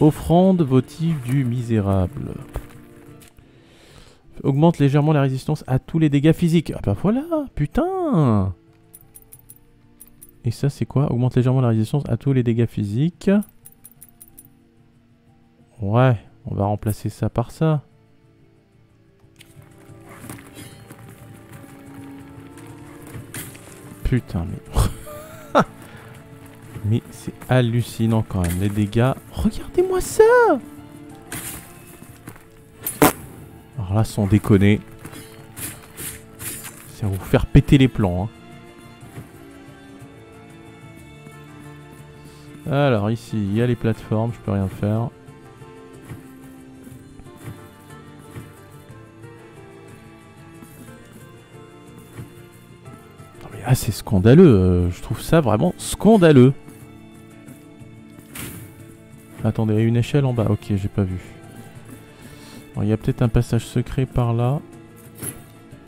Offrande votive du misérable. Augmente légèrement la résistance à tous les dégâts physiques. Ah bah voilà, putain. Et ça c'est quoi? Augmente légèrement la résistance à tous les dégâts physiques. Ouais, on va remplacer ça par ça. Putain mais... Mais c'est hallucinant quand même, les dégâts. Regardez-moi ça! Alors là, sans déconner, ça va vous faire péter les plans. Hein. Alors ici, il y a les plateformes, je peux rien faire. Non mais ah, c'est scandaleux, je trouve ça vraiment scandaleux. Attendez, il y a une échelle en bas. Ok, j'ai pas vu. Il y a peut-être un passage secret par là.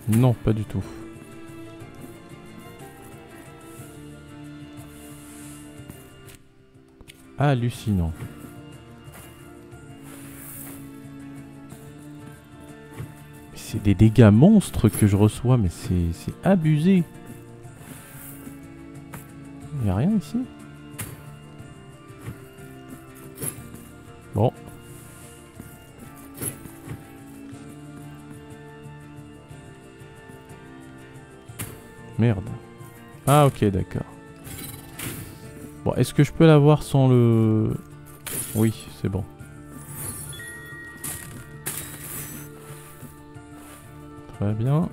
Non, pas du tout. Hallucinant. C'est des dégâts monstres que je reçois, mais c'est abusé. Il n'y a rien ici ? Bon. Merde. Ah ok, d'accord. Bon, est-ce que je peux l'avoir sans le... Oui, c'est bon. Très bien.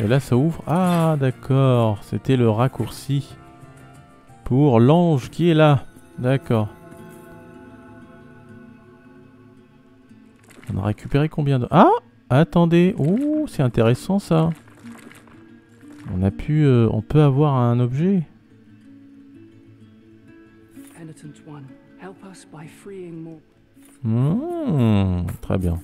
Et là ça ouvre. Ah d'accord, c'était le raccourci pour l'ange qui est là. D'accord. On a récupéré combien de... Ah Attendez, oh c'est intéressant ça. On a pu, on peut avoir un objet. Mmh, très bien.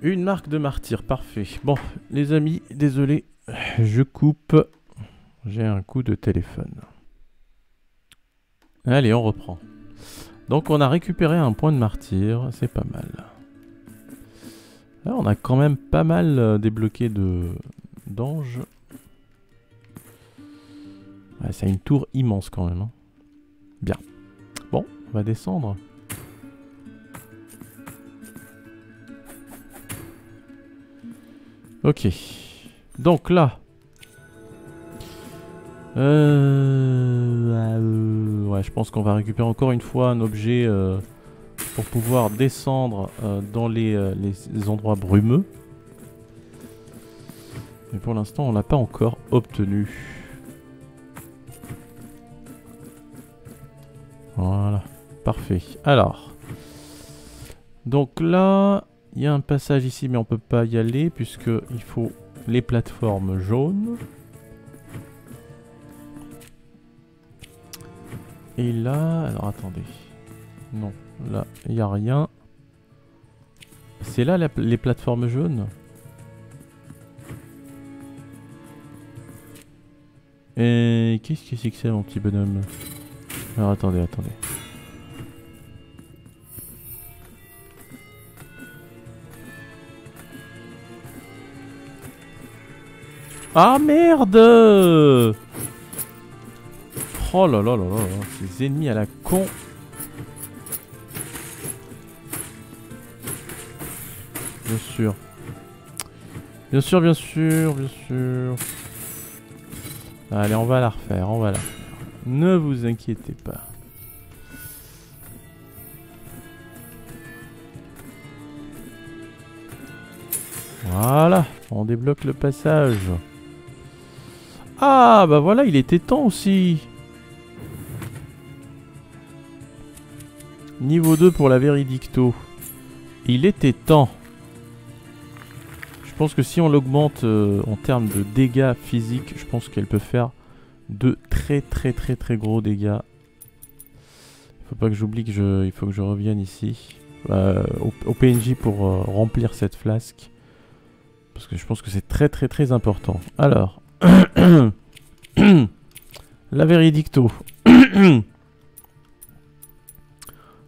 Une marque de martyr, parfait. Bon, les amis, désolé, je coupe. J'ai un coup de téléphone. Allez, on reprend. Donc on a récupéré un point de martyr, c'est pas mal. Là, on a quand même pas mal débloqué d'anges. Ouais, c'est une tour immense quand même. Hein. Bien. Bon, on va descendre. Ok. Donc là... ouais, je pense qu'on va récupérer encore une fois un objet pour pouvoir descendre dans les endroits brumeux. Mais pour l'instant, on ne l'a pas encore obtenu. Voilà, parfait. Alors, donc là, il y a un passage ici, mais on ne peut pas y aller puisqu'il faut les plateformes jaunes. Et là, alors attendez, non, là, il n'y a rien. C'est là les plateformes jaunes. Et qu'est-ce que c'est que ça, mon petit bonhomme? Alors attendez, attendez. Ah merde! Oh là là là là, ces ennemis à la con. Bien sûr. Bien sûr, bien sûr, bien sûr. Allez, on va la refaire, on va la refaire. Ne vous inquiétez pas. Voilà, on débloque le passage. Ah bah voilà, il était temps aussi. Niveau 2 pour la Veridicto. Il était temps. Je pense que si on l'augmente en termes de dégâts physiques, je pense qu'elle peut faire de très gros dégâts. Il faut pas que j'oublie que il faut que je revienne ici. Au PNJ pour remplir cette flasque. Parce que je pense que c'est très important. Alors. La Veridicto.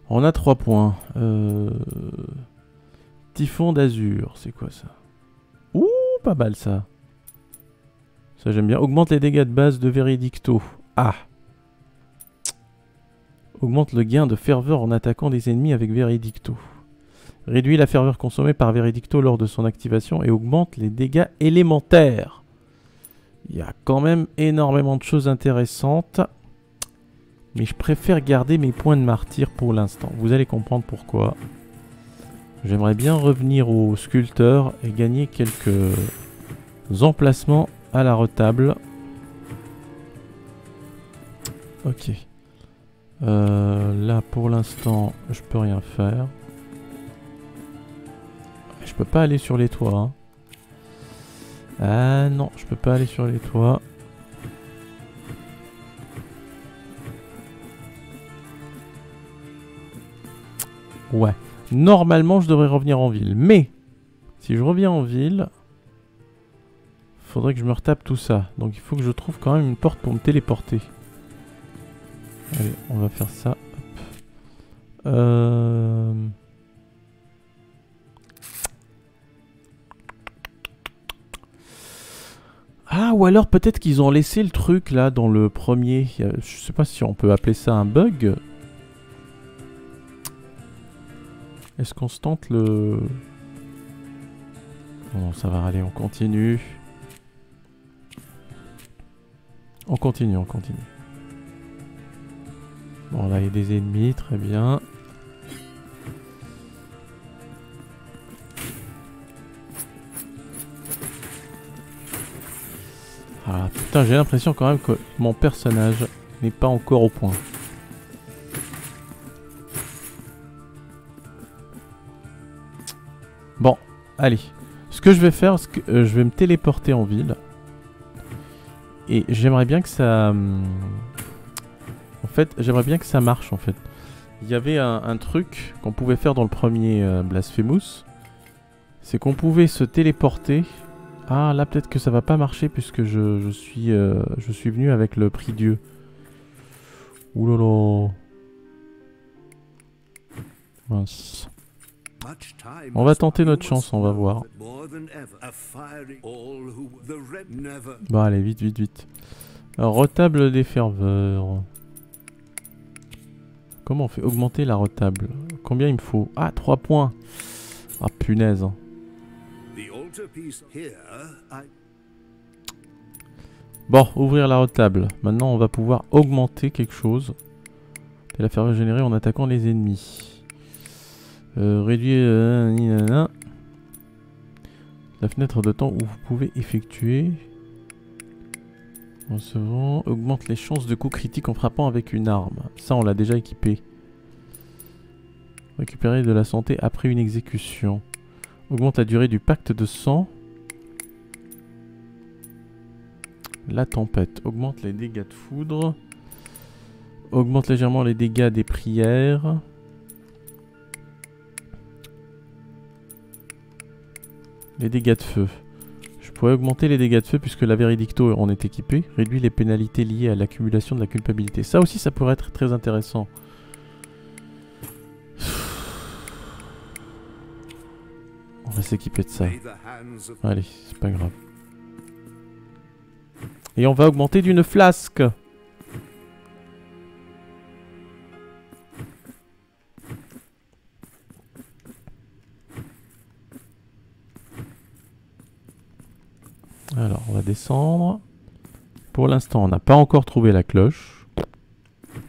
On a 3 points. Typhon d'azur, c'est quoi ça? Ouh, pas mal ça. Ça j'aime bien. Augmente les dégâts de base de Veridicto. Ah. Augmente le gain de ferveur en attaquant des ennemis avec Veridicto. Réduit la ferveur consommée par Veridicto lors de son activation et augmente les dégâts élémentaires. Il y a quand même énormément de choses intéressantes. Mais je préfère garder mes points de martyr pour l'instant. Vous allez comprendre pourquoi. J'aimerais bien revenir au sculpteur et gagner quelques emplacements à la retable. Ok. Là, pour l'instant, je peux rien faire. Je peux pas aller sur les toits. Hein. Ah non, je peux pas aller sur les toits. Ouais, normalement je devrais revenir en ville, mais si je reviens en ville, faudrait que je me retape tout ça. Donc il faut que je trouve quand même une porte pour me téléporter. Allez, on va faire ça. Ah, ou alors peut-être qu'ils ont laissé le truc là dans le premier. Je sais pas si on peut appeler ça un bug. Est-ce qu'on se tente le... Bon, ça va aller, on continue. On continue, on continue. Bon, là, il y a des ennemis, très bien. Putain, j'ai l'impression quand même que mon personnage n'est pas encore au point. Bon, allez. Ce que je vais faire, c'est que je vais me téléporter en ville. Et j'aimerais bien que ça... En fait, j'aimerais bien que ça marche, en fait. Il y avait un truc qu'on pouvait faire dans le premier Blasphemous. C'est qu'on pouvait se téléporter... Ah, là peut-être que ça va pas marcher puisque je suis venu avec le prix Dieu. Oulala. Mince. On va tenter notre chance, on va voir. Bon, allez, vite, vite, vite. Alors, retable des ferveurs. Comment on fait augmenter la retable? Combien il me faut? Ah, 3 points. Ah, punaise. Bon, ouvrir la retable. Maintenant, on va pouvoir augmenter quelque chose. Et la faire régénérer en attaquant les ennemis. Réduire... la fenêtre de temps où vous pouvez effectuer... Recevant... Augmente les chances de coups critiques en frappant avec une arme. Ça, on l'a déjà équipé. Récupérer de la santé après une exécution. Augmente la durée du pacte de sang. La tempête. Augmente les dégâts de foudre. Augmente légèrement les dégâts des prières. Les dégâts de feu. Je pourrais augmenter les dégâts de feu puisque la Veridicto en est équipée. Réduit les pénalités liées à l'accumulation de la culpabilité. Ça aussi, ça pourrait être très intéressant. On va s'équiper de ça. Allez, c'est pas grave. Et on va augmenter d'une flasque. Alors, on va descendre. Pour l'instant, on n'a pas encore trouvé la cloche.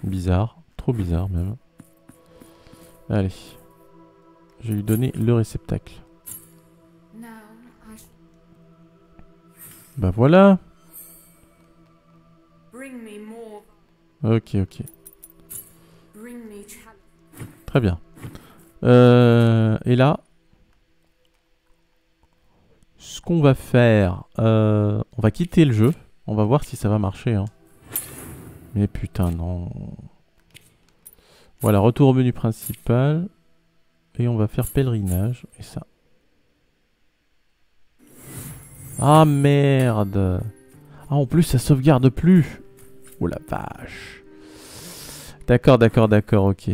Bizarre. Trop bizarre même. Allez. Je vais lui donner le réceptacle. Bah voilà. Ok, ok. Très bien. Et là, ce qu'on va faire, on va quitter le jeu. On va voir si ça va marcher. Hein. Mais putain, non. Voilà, retour au menu principal. Et on va faire pèlerinage. Et ça. Ah merde. Ah en plus ça sauvegarde plus. Oh la vache. D'accord, d'accord, d'accord, ok.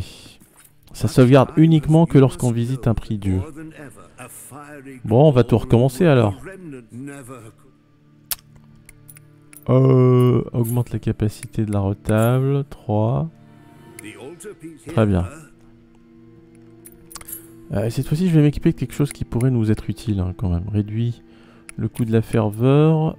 Ça sauvegarde uniquement que lorsqu'on visite un prix Dieu. Bon, on va tout recommencer alors. Augmente la capacité de la retable. 3. Très bien. Cette fois-ci je vais m'équiper de quelque chose qui pourrait nous être utile hein, quand même. Réduit le coup de la ferveur,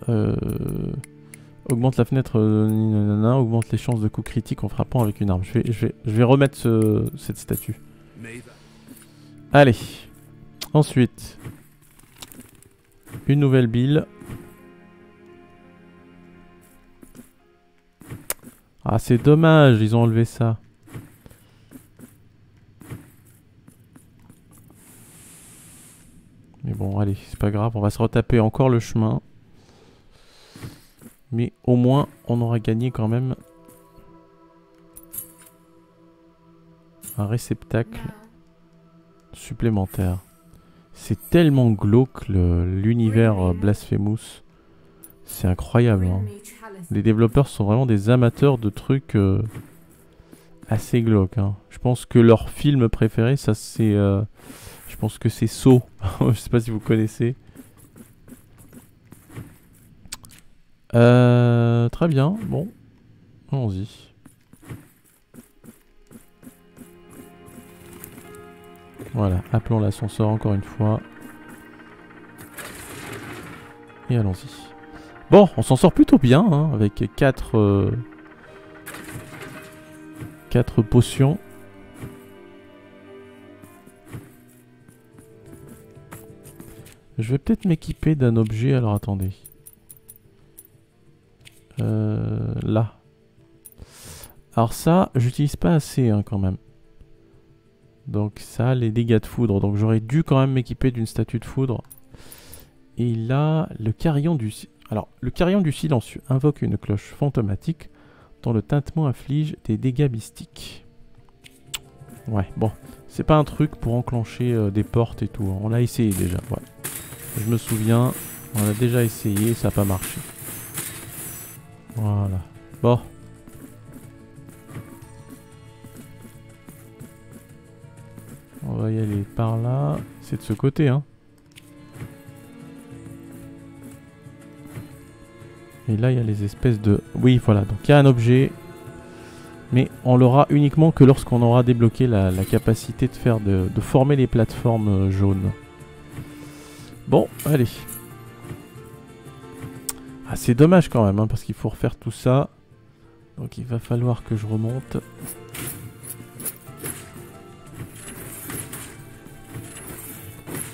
augmente la fenêtre, augmente les chances de coups critiques en frappant avec une arme. Je vais remettre cette statue. Allez, ensuite, une nouvelle bille. Ah c'est dommage, ils ont enlevé ça. Mais bon, allez, c'est pas grave, on va se retaper encore le chemin. Mais au moins, on aura gagné quand même un réceptacle supplémentaire. C'est tellement glauque l'univers Blasphemous. C'est incroyable. Hein. Les développeurs sont vraiment des amateurs de trucs assez glauques. Hein. Je pense que leur film préféré, ça c'est... je pense que c'est Saw. Je sais pas si vous connaissez. Très bien. Bon. Allons-y. Voilà. Appelons l'ascenseur encore une fois. Et allons-y. Bon, on s'en sort plutôt bien. Hein, avec 4 potions. Je vais peut-être m'équiper d'un objet, alors attendez. là. Alors ça, j'utilise pas assez hein, quand même. Donc ça, les dégâts de foudre. Donc j'aurais dû quand même m'équiper d'une statue de foudre. Et là, le carillon du... Alors, le carillon du silencieux invoque une cloche fantomatique dont le tintement inflige des dégâts mystiques. Ouais, bon. C'est pas un truc pour enclencher des portes et tout. On l'a essayé déjà, ouais. Je me souviens, on l'a déjà essayé, ça n'a pas marché. Voilà. Bon. On va y aller par là. C'est de ce côté, hein. Et là, il y a les espèces de... Oui, voilà. Donc, il y a un objet... Mais on l'aura uniquement que lorsqu'on aura débloqué la capacité de faire de former les plateformes jaunes. Bon, allez. Ah, c'est dommage quand même, hein, parce qu'il faut refaire tout ça. Donc il va falloir que je remonte.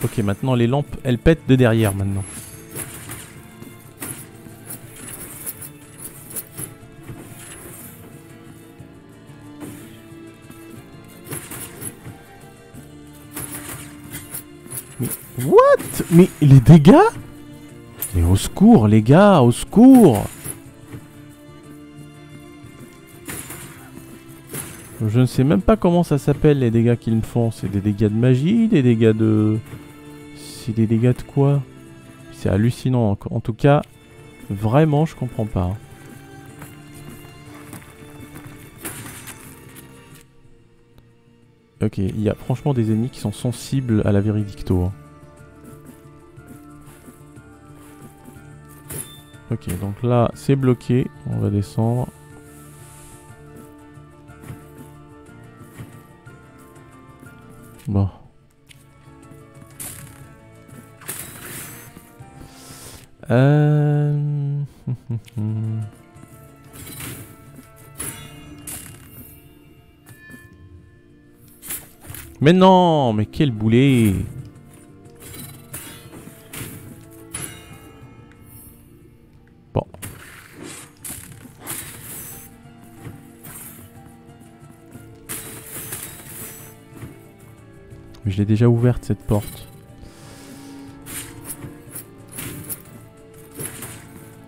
Ok, maintenant les lampes, elles pètent de derrière maintenant. What? Mais les dégâts? Mais au secours les gars, au secours! Je ne sais même pas comment ça s'appelle les dégâts qu'ils me font. C'est des dégâts de magie, des dégâts de... C'est des dégâts de quoi? C'est hallucinant. En tout cas, vraiment je comprends pas. Ok, il y a franchement des ennemis qui sont sensibles à la Veridicto. Hein. Ok, donc là, c'est bloqué. On va descendre. Bon. Mais non, mais quel boulet! Bon. Mais je l'ai déjà ouverte cette porte.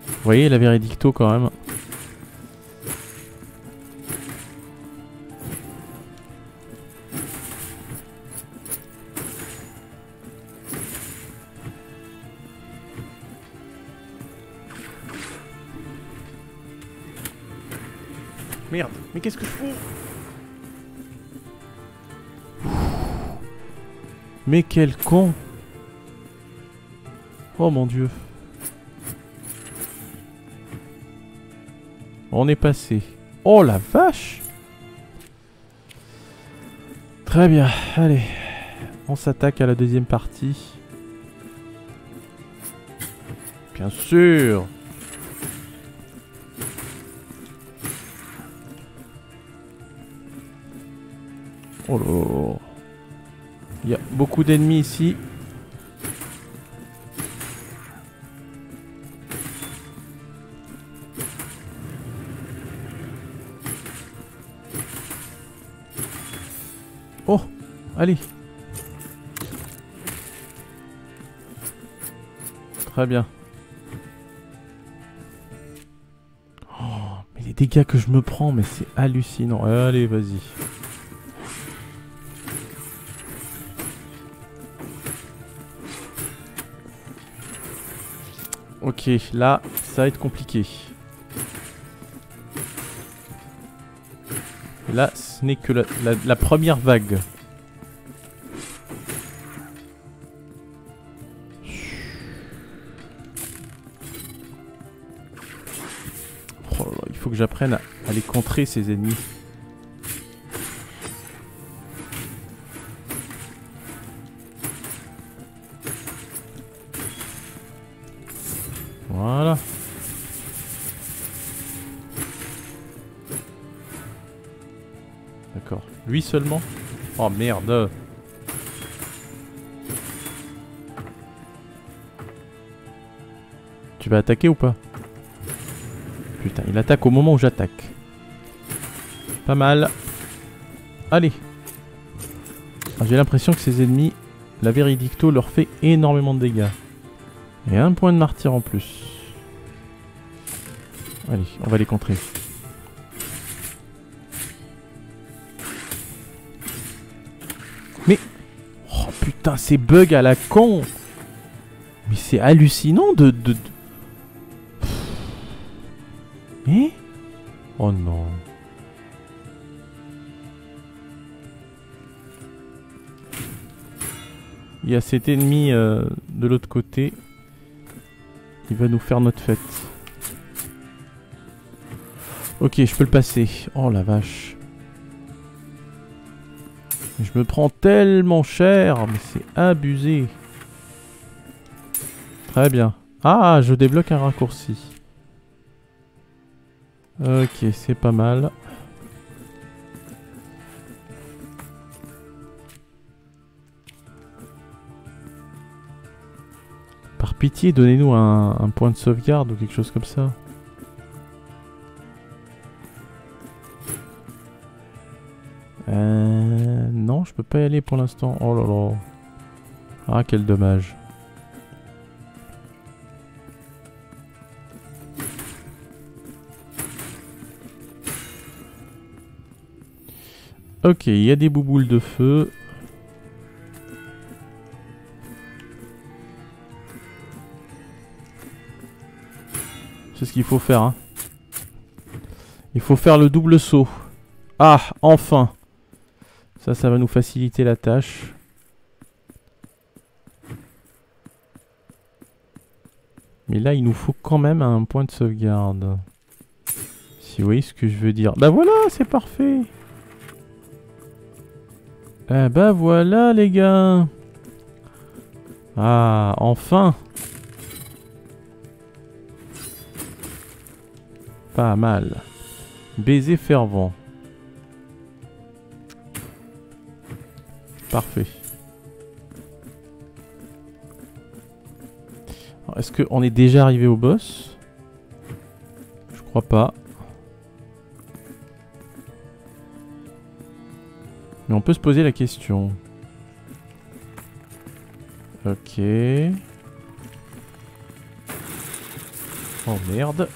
Vous voyez la Veridicto quand même. Merde, mais qu'est-ce que je fais? Mais quel con! Oh mon dieu! On est passé. Oh la vache! Très bien, allez. On s'attaque à la deuxième partie. Bien sûr! Oh là. Il y a beaucoup d'ennemis ici. Oh, allez. Très bien. Oh, mais les dégâts que je me prends, mais c'est hallucinant. Allez, vas-y. Ok, là, ça va être compliqué. Là, ce n'est que la première vague. Oh, il faut que j'apprenne à les contrer, ces ennemis. Voilà. D'accord. Lui seulement? Oh merde. Tu vas attaquer ou pas? putain, il attaque au moment où j'attaque. Pas mal. Allez. J'ai l'impression que ces ennemis, la Veridicto leur fait énormément de dégâts. Et un point de martyr en plus. Allez, on va les contrer. Mais... oh putain, ces bugs à la con! Mais c'est hallucinant de... Eh? Oh non... Il y a cet ennemi de l'autre côté. Il va nous faire notre fête. Ok, je peux le passer. Oh la vache. Je me prends tellement cher. Mais c'est abusé. Très bien. Ah, je débloque un raccourci. Ok, c'est pas mal. Par pitié, donnez-nous un point de sauvegarde ou quelque chose comme ça. Non, je peux pas y aller pour l'instant. Oh là là. Ah, quel dommage. Ok, il y a des bouboules de feu. C'est ce qu'il faut faire, hein. Il faut faire le double saut. Ah, enfin! Ça, ça va nous faciliter la tâche. Mais là, il nous faut quand même un point de sauvegarde. Si vous voyez ce que je veux dire. Bah voilà, c'est parfait! Eh bah voilà, les gars! Ah, enfin! Pas mal. Baiser fervent. Parfait. Est-ce qu'on est déjà arrivé au boss? Je crois pas. Mais on peut se poser la question. Ok. Oh merde.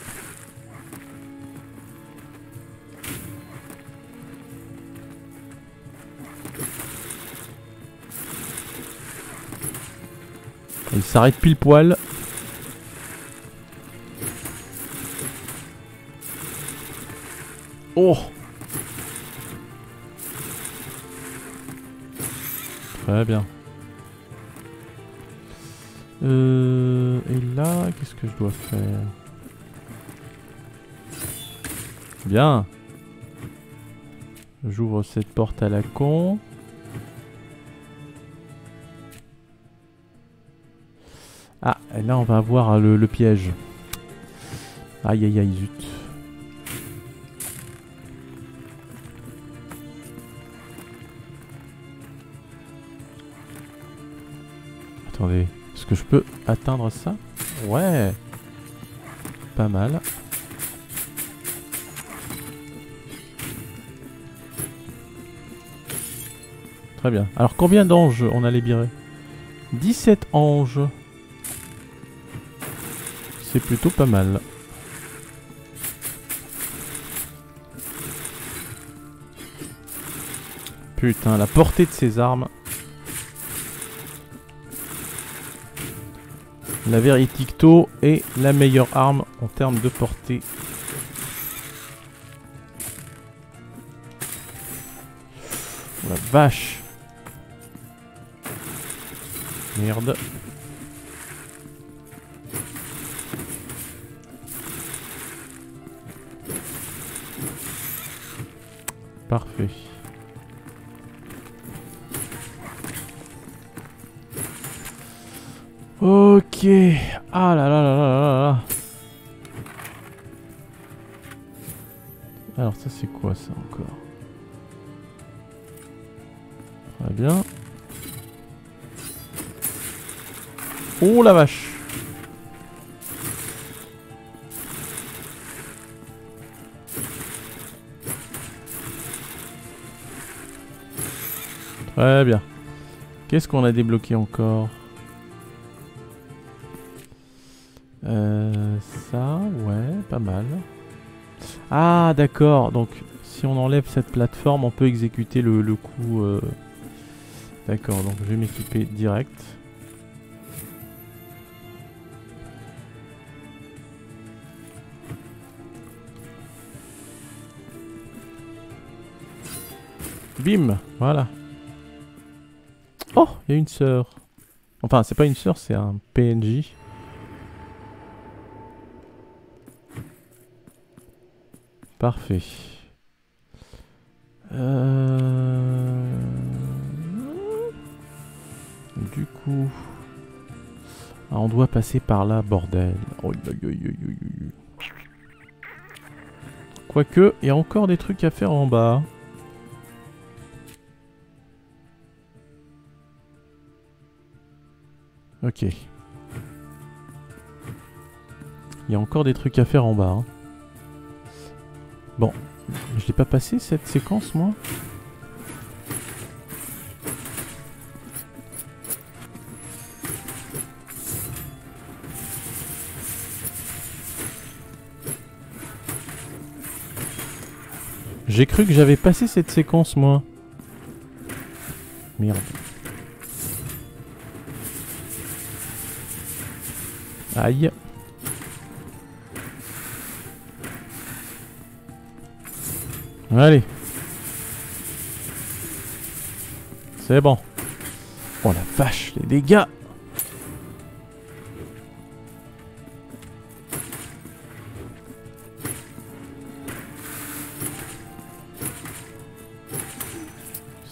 Il s'arrête pile poil. Oh! Très bien. Et là, qu'est-ce que je dois faire? Bien. J'ouvre cette porte à la con. Ah, et là on va avoir le piège. Aïe aïe aïe, zut. Attendez, est-ce que je peux atteindre ça? Ouais. Pas mal. Très bien. Alors combien d'anges on a libéré? 17 anges. C'est plutôt pas mal. Putain, la portée de ses armes. La Veridicto est la meilleure arme en termes de portée. La vache. Merde. Parfait. Ok. Ah là là là là là. Alors ça c'est quoi ça encore? Très bien. Oh la vache. Très bien. Qu'est-ce qu'on a débloqué encore? Ça, ouais, pas mal. Ah, d'accord. Donc, si on enlève cette plateforme, on peut exécuter le coup. D'accord, donc je vais m'équiper direct. Bim, voilà. Oh, il y a une sœur. Enfin, c'est pas une sœur, c'est un PNJ. Parfait. Du coup... Ah, on doit passer par là, bordel. Quoique, il y a encore des trucs à faire en bas. Ok. Il y a encore des trucs à faire en bas. Hein. Bon, je l'ai pas passé cette séquence moi. J'ai cru que j'avais passé cette séquence moi. Merde. Aïe. Allez. C'est bon. Oh la vache, les dégâts.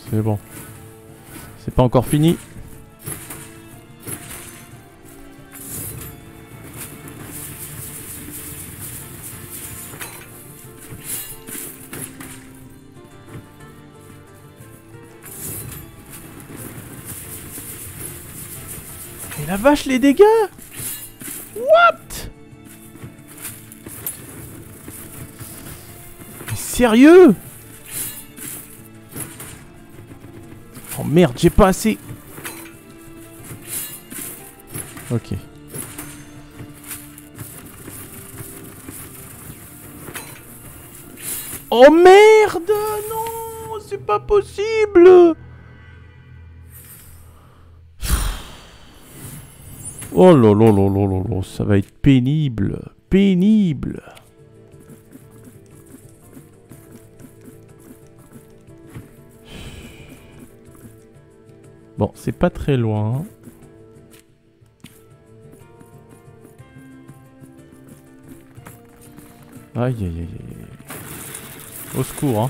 C'est bon. C'est pas encore fini. La vache, les dégâts! What? Mais sérieux? Oh merde, j'ai pas assez. Ok. Oh merde! Non, c'est pas possible! Oh là là là là là là, ça va être pénible, pénible. Bon, c'est pas très loin. Aïe aïe aïe aïe. Au secours, hein.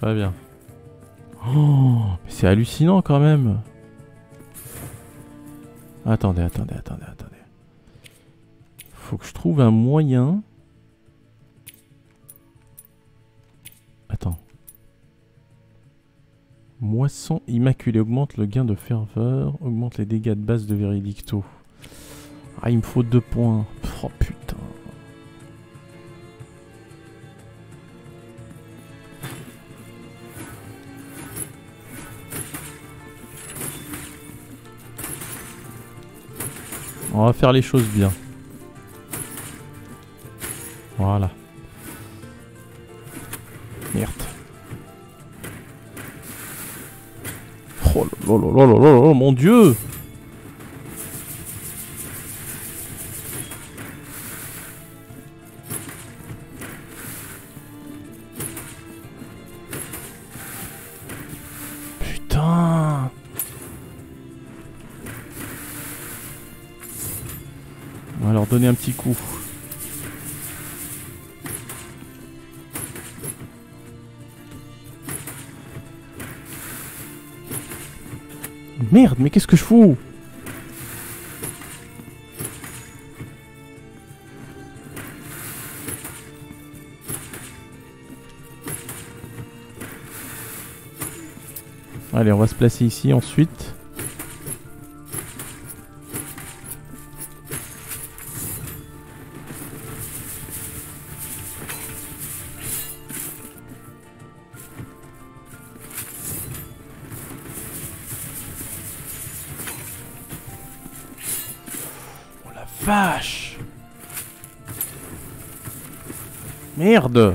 Très bien. Oh, c'est hallucinant quand même. Attendez, attendez, attendez, attendez. Faut que je trouve un moyen. Attends. Moisson immaculée augmente le gain de ferveur, augmente les dégâts de base de Veridicto. Ah, il me faut 2 points. Oh putain. On va faire les choses bien. Voilà. Merde. Oh lolololololol, mon dieu! Donner un petit coup. Merde, mais qu'est-ce que je fous? Allez, on va se placer ici ensuite. vache! Merde!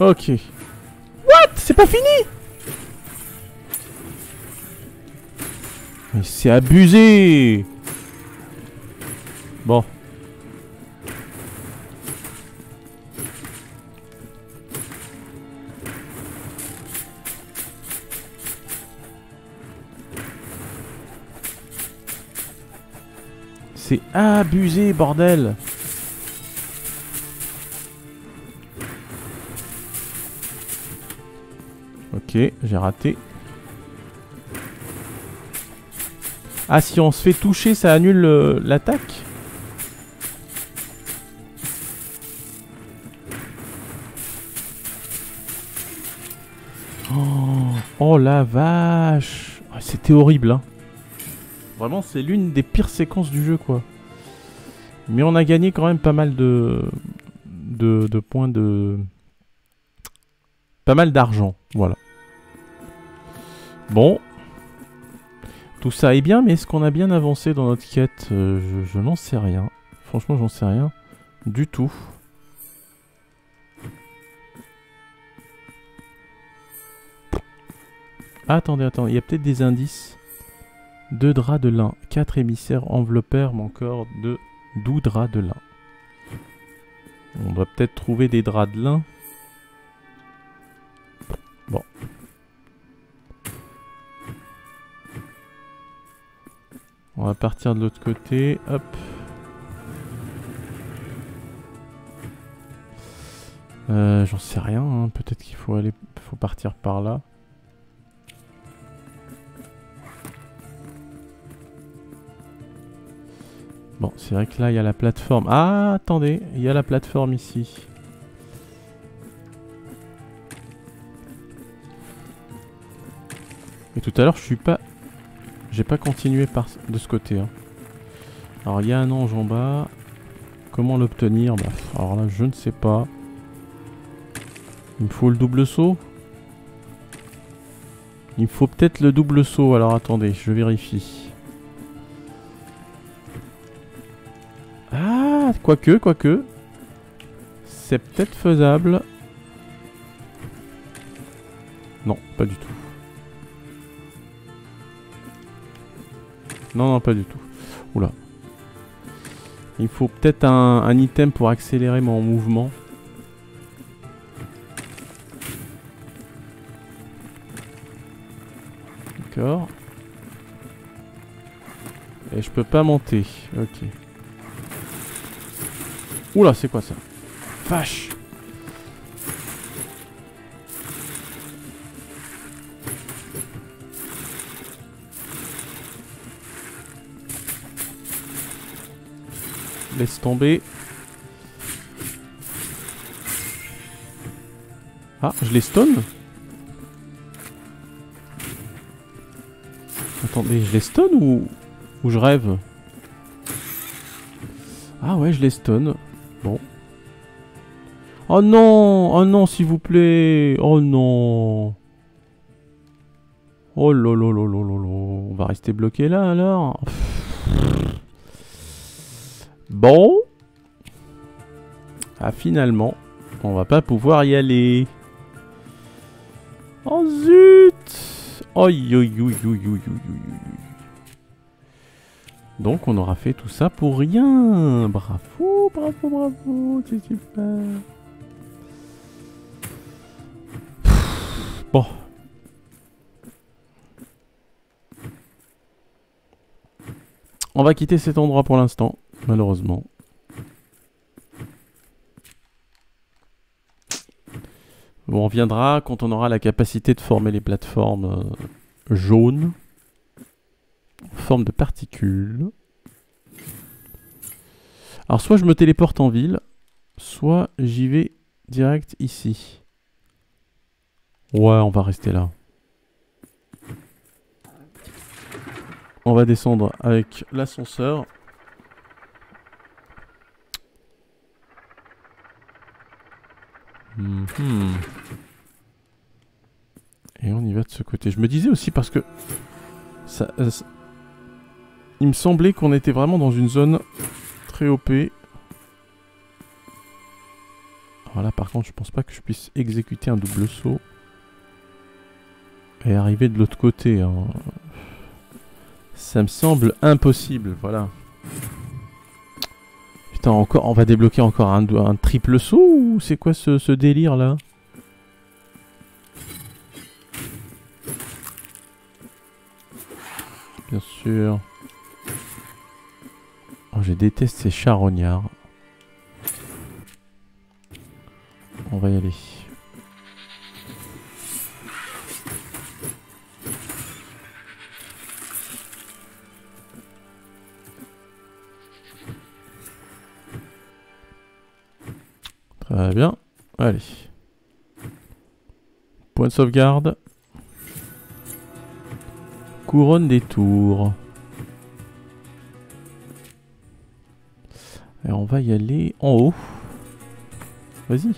Ok. What? C'est pas fini? Mais c'est abusé! Bon. C'est abusé, bordel! Ok, j'ai raté. Ah, si on se fait toucher, ça annule l'attaque? Oh la vache! C'était horrible, hein. Vraiment, c'est l'une des pires séquences du jeu, quoi. Mais on a gagné quand même pas mal de points de... Pas mal d'argent, voilà. Bon. Tout ça est bien, mais est-ce qu'on a bien avancé dans notre quête? Je n'en sais rien. Franchement, j'en sais rien du tout. Attendez, attendez, il y a peut-être des indices. 2 draps de lin. 4 émissaires enveloppèrent mon corps de 12 draps de lin. On doit peut-être trouver des draps de lin. Bon. On va partir de l'autre côté, hop. J'en sais rien, hein. Peut-être qu'il faut aller, faut partir par là. Bon, c'est vrai que là il y a la plateforme. Ah, attendez, il y a la plateforme ici. Et tout à l'heure je suis pas... J'ai pas continué par de ce côté. Hein. Alors il y a un ange en bas. Comment l'obtenir? Bah, alors là je ne sais pas. Il me faut le double saut. Il me faut peut-être le double saut. Alors attendez, je vérifie. Ah, quoique, quoique. C'est peut-être faisable. Non, pas du tout. Non, non, pas du tout. Oula. Il faut peut-être un item pour accélérer mon mouvement. D'accord. Et je peux pas monter. Ok. Oula, c'est quoi ça? Vache! Laisse tomber. Ah, je les stone? Attendez, je les stone ou je rêve? Ah ouais, je les stone. Bon. Oh non, s'il vous plaît. Oh non. Oh lolololololol. On va rester bloqué là alors. Bon. Ah finalement, on va pas pouvoir y aller. Oh zut. Oi, oi, oi, oi, oi, oi. Donc on aura fait tout ça pour rien. Bravo, bravo, bravo. C'est super. Bon. On va quitter cet endroit pour l'instant. Malheureusement. Bon, on reviendra quand on aura la capacité de former les plateformes jaunes en forme de particules. Alors soit je me téléporte en ville, soit j'y vais direct ici. Ouais, on va rester là. On va descendre avec l'ascenseur. Et on y va de ce côté. Je me disais aussi parce que... ça, il me semblait qu'on était vraiment dans une zone très OP. Alors là par contre je pense pas que je puisse exécuter un double saut et arriver de l'autre côté, hein. Ça me semble impossible, voilà. Putain, encore, on va débloquer encore un triple saut ou c'est quoi ce délire là? Bien sûr. Oh, je déteste ces charognards. On va y aller. Très bien. Allez. Point de sauvegarde. Couronne des tours. Et on va y aller en haut. Vas-y.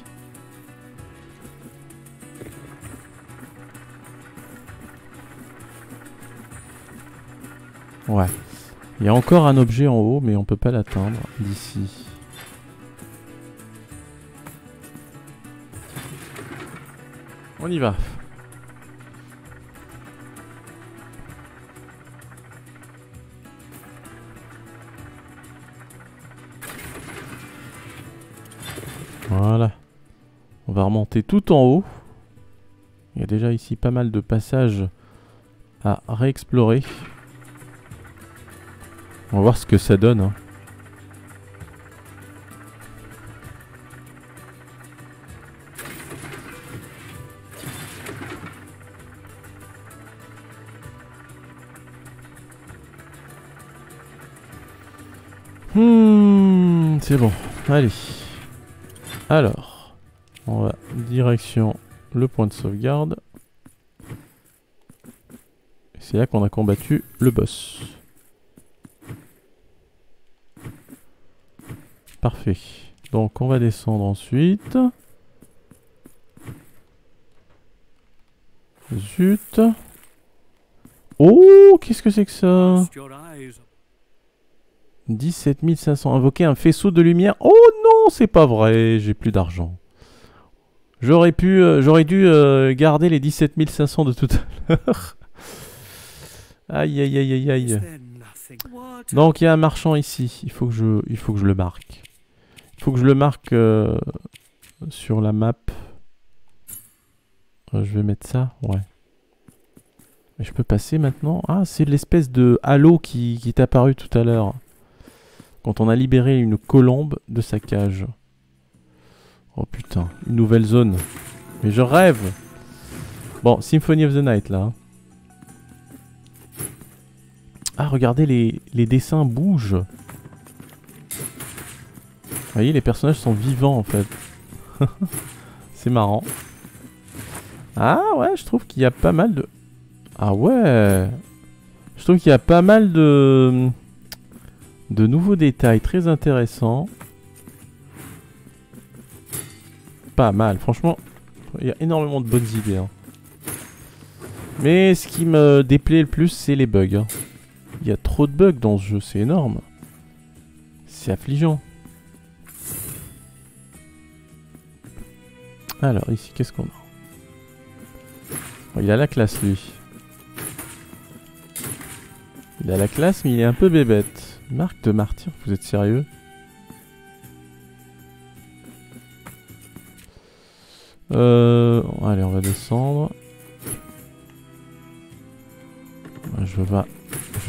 Ouais. Il y a encore un objet en haut, mais on peut pas l'atteindre d'ici. On y va. Voilà. On va remonter tout en haut. Il y a déjà ici pas mal de passages à réexplorer. On va voir ce que ça donne, hein. C'est bon, allez. Alors, on va direction le point de sauvegarde. C'est là qu'on a combattu le boss. Parfait. Donc on va descendre ensuite. Zut. Oh, qu'est-ce que c'est que ça? 17 500. Invoquer un faisceau de lumière. Oh non, c'est pas vrai, j'ai plus d'argent. J'aurais dû garder les 17 500 de tout à l'heure. Aïe aïe aïe aïe aïe. Donc il y a un marchand ici. Il faut que je le marque. Il faut que je le marque sur la map. Je vais mettre ça, ouais. Mais je peux passer maintenant. Ah, c'est l'espèce de halo qui est apparu tout à l'heure. Quand on a libéré une colombe de sa cage. Oh putain, une nouvelle zone. Mais je rêve. Bon, Symphony of the Night là. Ah, regardez, les dessins bougent. Vous voyez, les personnages sont vivants en fait. C'est marrant. Ah ouais, je trouve qu'il y a pas mal de... Ah ouais. Je trouve qu'il y a pas mal de... de nouveaux détails très intéressants. Pas mal, franchement. Il y a énormément de bonnes idées, hein. Mais ce qui me déplaît le plus, c'est les bugs, hein. Il y a trop de bugs dans ce jeu, c'est énorme. C'est affligeant. Alors, ici, qu'est-ce qu'on a? Oh, il a la classe, lui. Il a la classe, mais il est un peu bébête. Marque de martyr, vous êtes sérieux? Allez, on va descendre. Je vais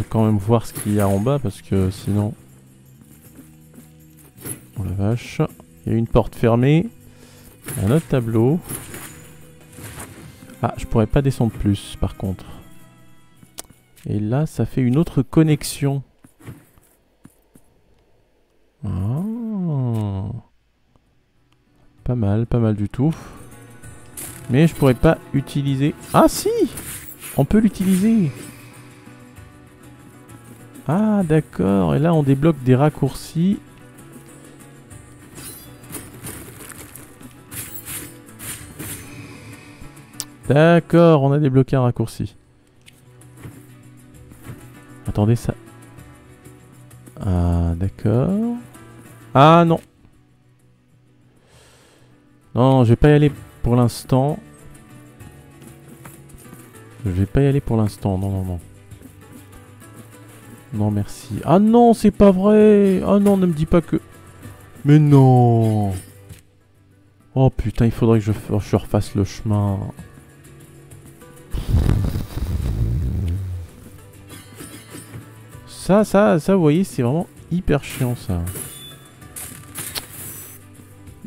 quand même voir ce qu'il y a en bas parce que sinon... Oh la vache. Il y a une porte fermée. Un autre tableau. Ah, je pourrais pas descendre plus par contre. Et là, ça fait une autre connexion. Oh. Pas mal du tout. Mais je pourrais pas utiliser... Ah si! On peut l'utiliser! Ah d'accord, et là on débloque des raccourcis. D'accord, on a débloqué un raccourci. Attendez, ça... Ah, d'accord... Ah non! Non, je vais pas y aller pour l'instant. Je vais pas y aller pour l'instant, non, non, non. Non, merci. Ah non, c'est pas vrai! Ah non, ne me dis pas que... Mais non! Oh putain, il faudrait que je refasse le chemin. Ça, vous voyez, c'est vraiment hyper chiant, ça.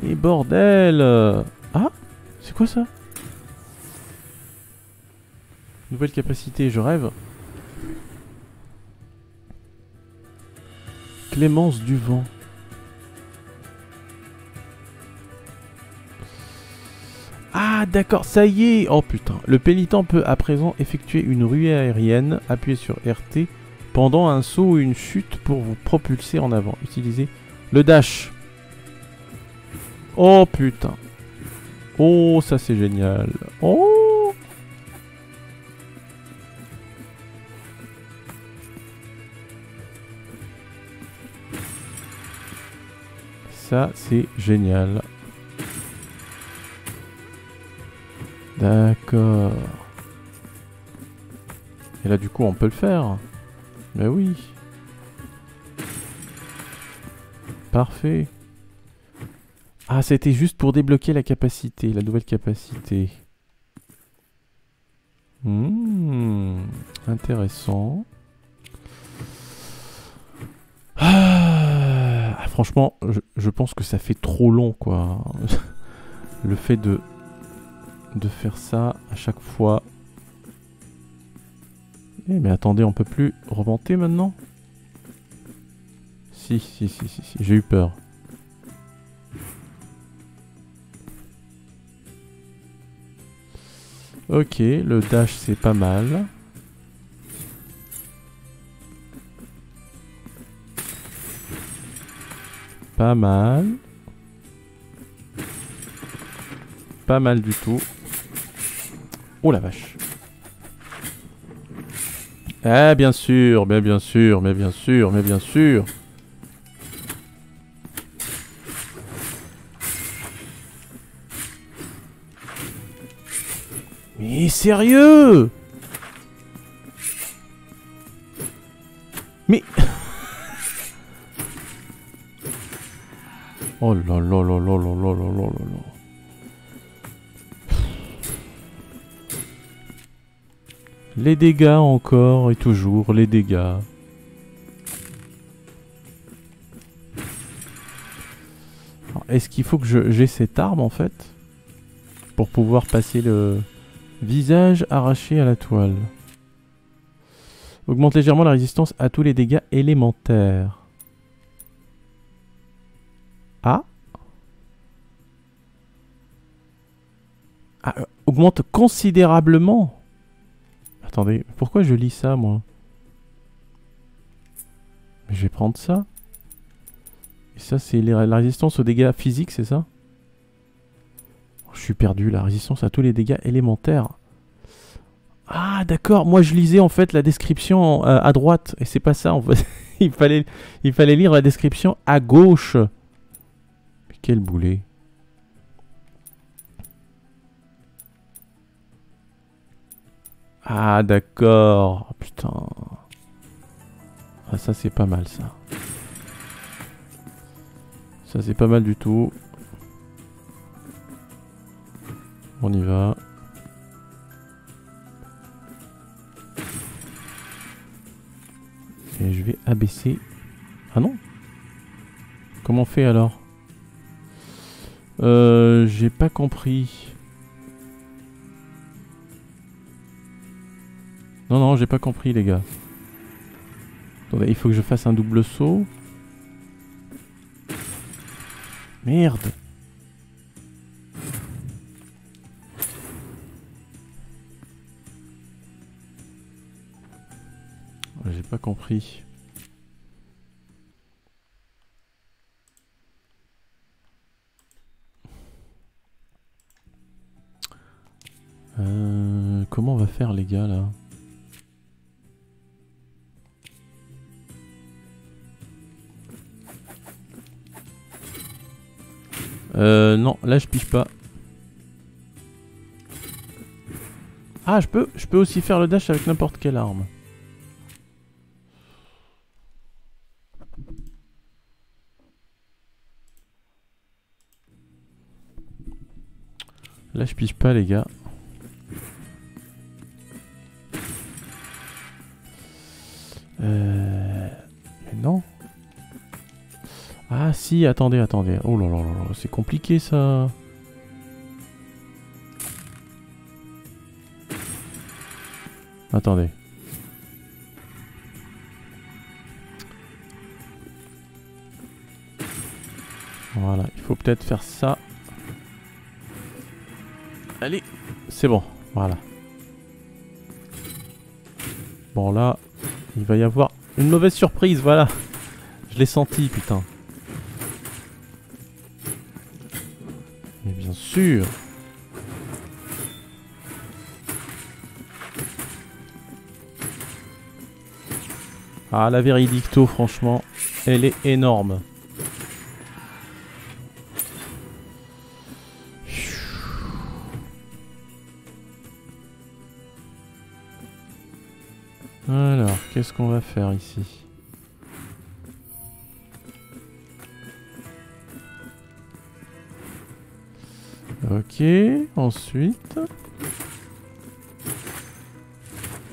Et bordel! Ah! C'est quoi, ça? Nouvelle capacité, je rêve. Clémence du vent. Ah d'accord, ça y est. Oh putain. Le pénitent peut à présent effectuer une ruée aérienne, appuyer sur RT pendant un saut ou une chute pour vous propulser en avant. Utilisez le dash. Oh putain. Oh ça c'est génial. Oh. Ça c'est génial. D'accord. Et là du coup on peut le faire. Bah oui. Parfait. Ah c'était juste pour débloquer la capacité, la nouvelle capacité. Intéressant. Ah, franchement je pense que ça fait trop long quoi. Le fait de faire ça à chaque fois. Eh mais attendez, on peut plus remonter maintenant? Si, j'ai eu peur. Ok, le dash c'est pas mal. Pas mal. Pas mal du tout. Oh la vache. Ah bien sûr, mais bien sûr. Mais sérieux? Mais... Oh là là là là là là là là là. Les dégâts encore et toujours, les dégâts. Est-ce qu'il faut que j'ai cette arme en fait? Pour pouvoir passer le... Visage arraché à la toile. Augmente légèrement la résistance à tous les dégâts élémentaires. Ah. Ah, augmente considérablement. Attendez, pourquoi je lis ça, moi? Je vais prendre ça. Et ça, c'est la résistance aux dégâts physiques, c'est ça? Je suis perdu, la résistance à tous les dégâts élémentaires. Ah, d'accord, moi je lisais en fait la description à droite, et c'est pas ça, en fait. il fallait lire la description à gauche. Mais quel boulet. Ah d'accord, putain. Ah ça c'est pas mal ça. Ça c'est pas mal du tout. On y va. Et je vais abaisser. Ah non. Comment on fait alors? J'ai pas compris. Non, j'ai pas compris les gars. Attendez, il faut que je fasse un double saut. Merde. J'ai pas compris. comment on va faire les gars là? Non, là je pige pas. Ah, je peux aussi faire le dash avec n'importe quelle arme. Là je pige pas les gars. Mais non. Ah si, attendez. Oh là là là là, c'est compliqué ça. Attendez. Voilà, il faut peut-être faire ça. Allez, c'est bon, voilà. Bon là, il va y avoir une mauvaise surprise, voilà. Je l'ai senti, putain. Mais bien sûr. Ah, la Veridicto, franchement, elle est énorme. Alors, qu'est-ce qu'on va faire ici? Ok, ensuite...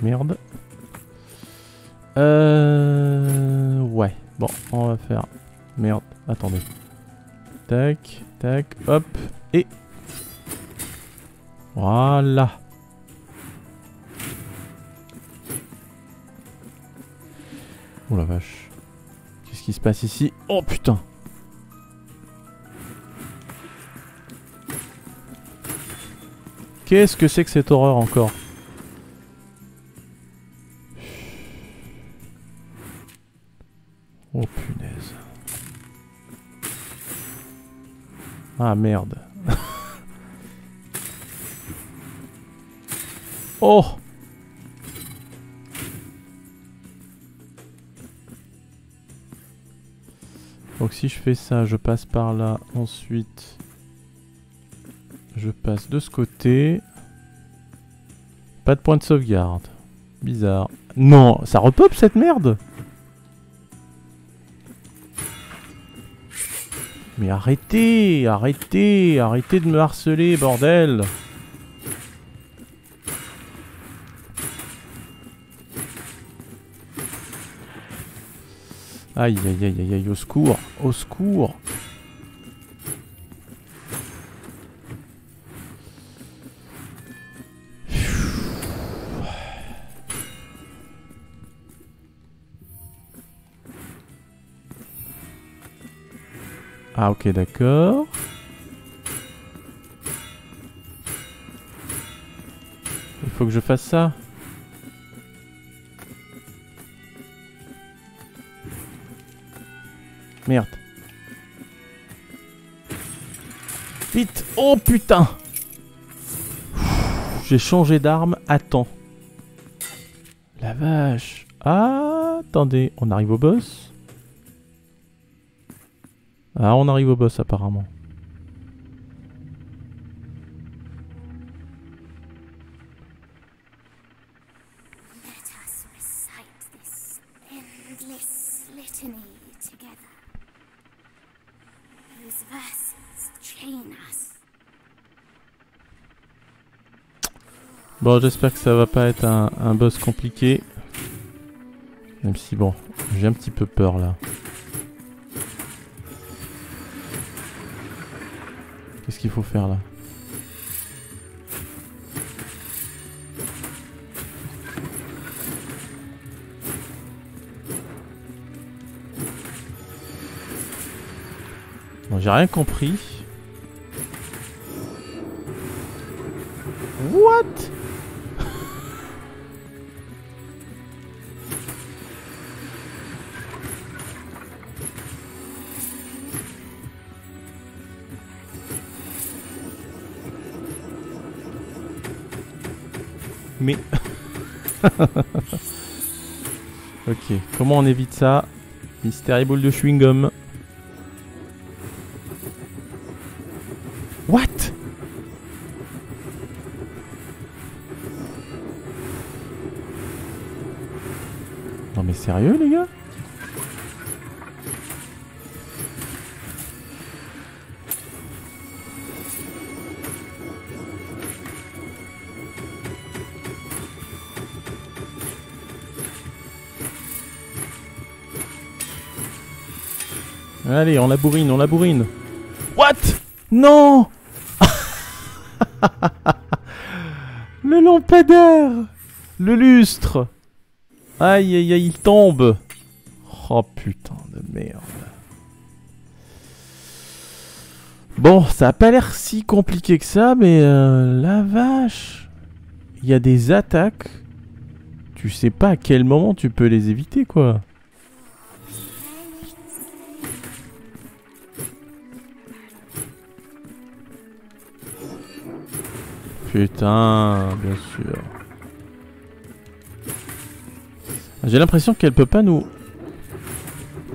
Merde. Ouais, bon, on va faire... Merde, attendez. Tac, tac, hop, et... Voilà. Oh la vache. Qu'est-ce qui se passe ici? Oh putain. Qu'est-ce que c'est que cette horreur encore? Oh punaise. Ah merde. Oh. Donc si je fais ça, je passe par là, ensuite je passe de ce côté. Pas de point de sauvegarde. Bizarre. Non, ça repop cette merde. Mais arrêtez de me harceler, bordel. Aïe, aïe, aïe, aïe, aïe, au secours, au secours. Ah, ok, d'accord. Il faut que je fasse ça. Merde. Vite. Oh putain. J'ai changé d'arme. Attends. La vache. Ah, attendez. On arrive au boss. Ah, on arrive au boss apparemment. Bon, j'espère que ça va pas être un boss compliqué. Même si bon, j'ai un petit peu peur là. Qu'est-ce qu'il faut faire là? Bon, j'ai rien compris. What? mais... Ok, comment on évite ça? Mystery Ball de chewing-gum. What? Non mais sérieux les gars? Allez, on la bourrine, on la bourrine. What? Non. Le lampadaire. Le lustre. Aïe, aïe, aïe, il tombe. Oh putain de merde. Bon, ça a pas l'air si compliqué que ça, mais la vache. Il y a des attaques. Tu sais pas à quel moment tu peux les éviter, quoi. Putain, bien sûr. J'ai l'impression qu'elle peut pas nous...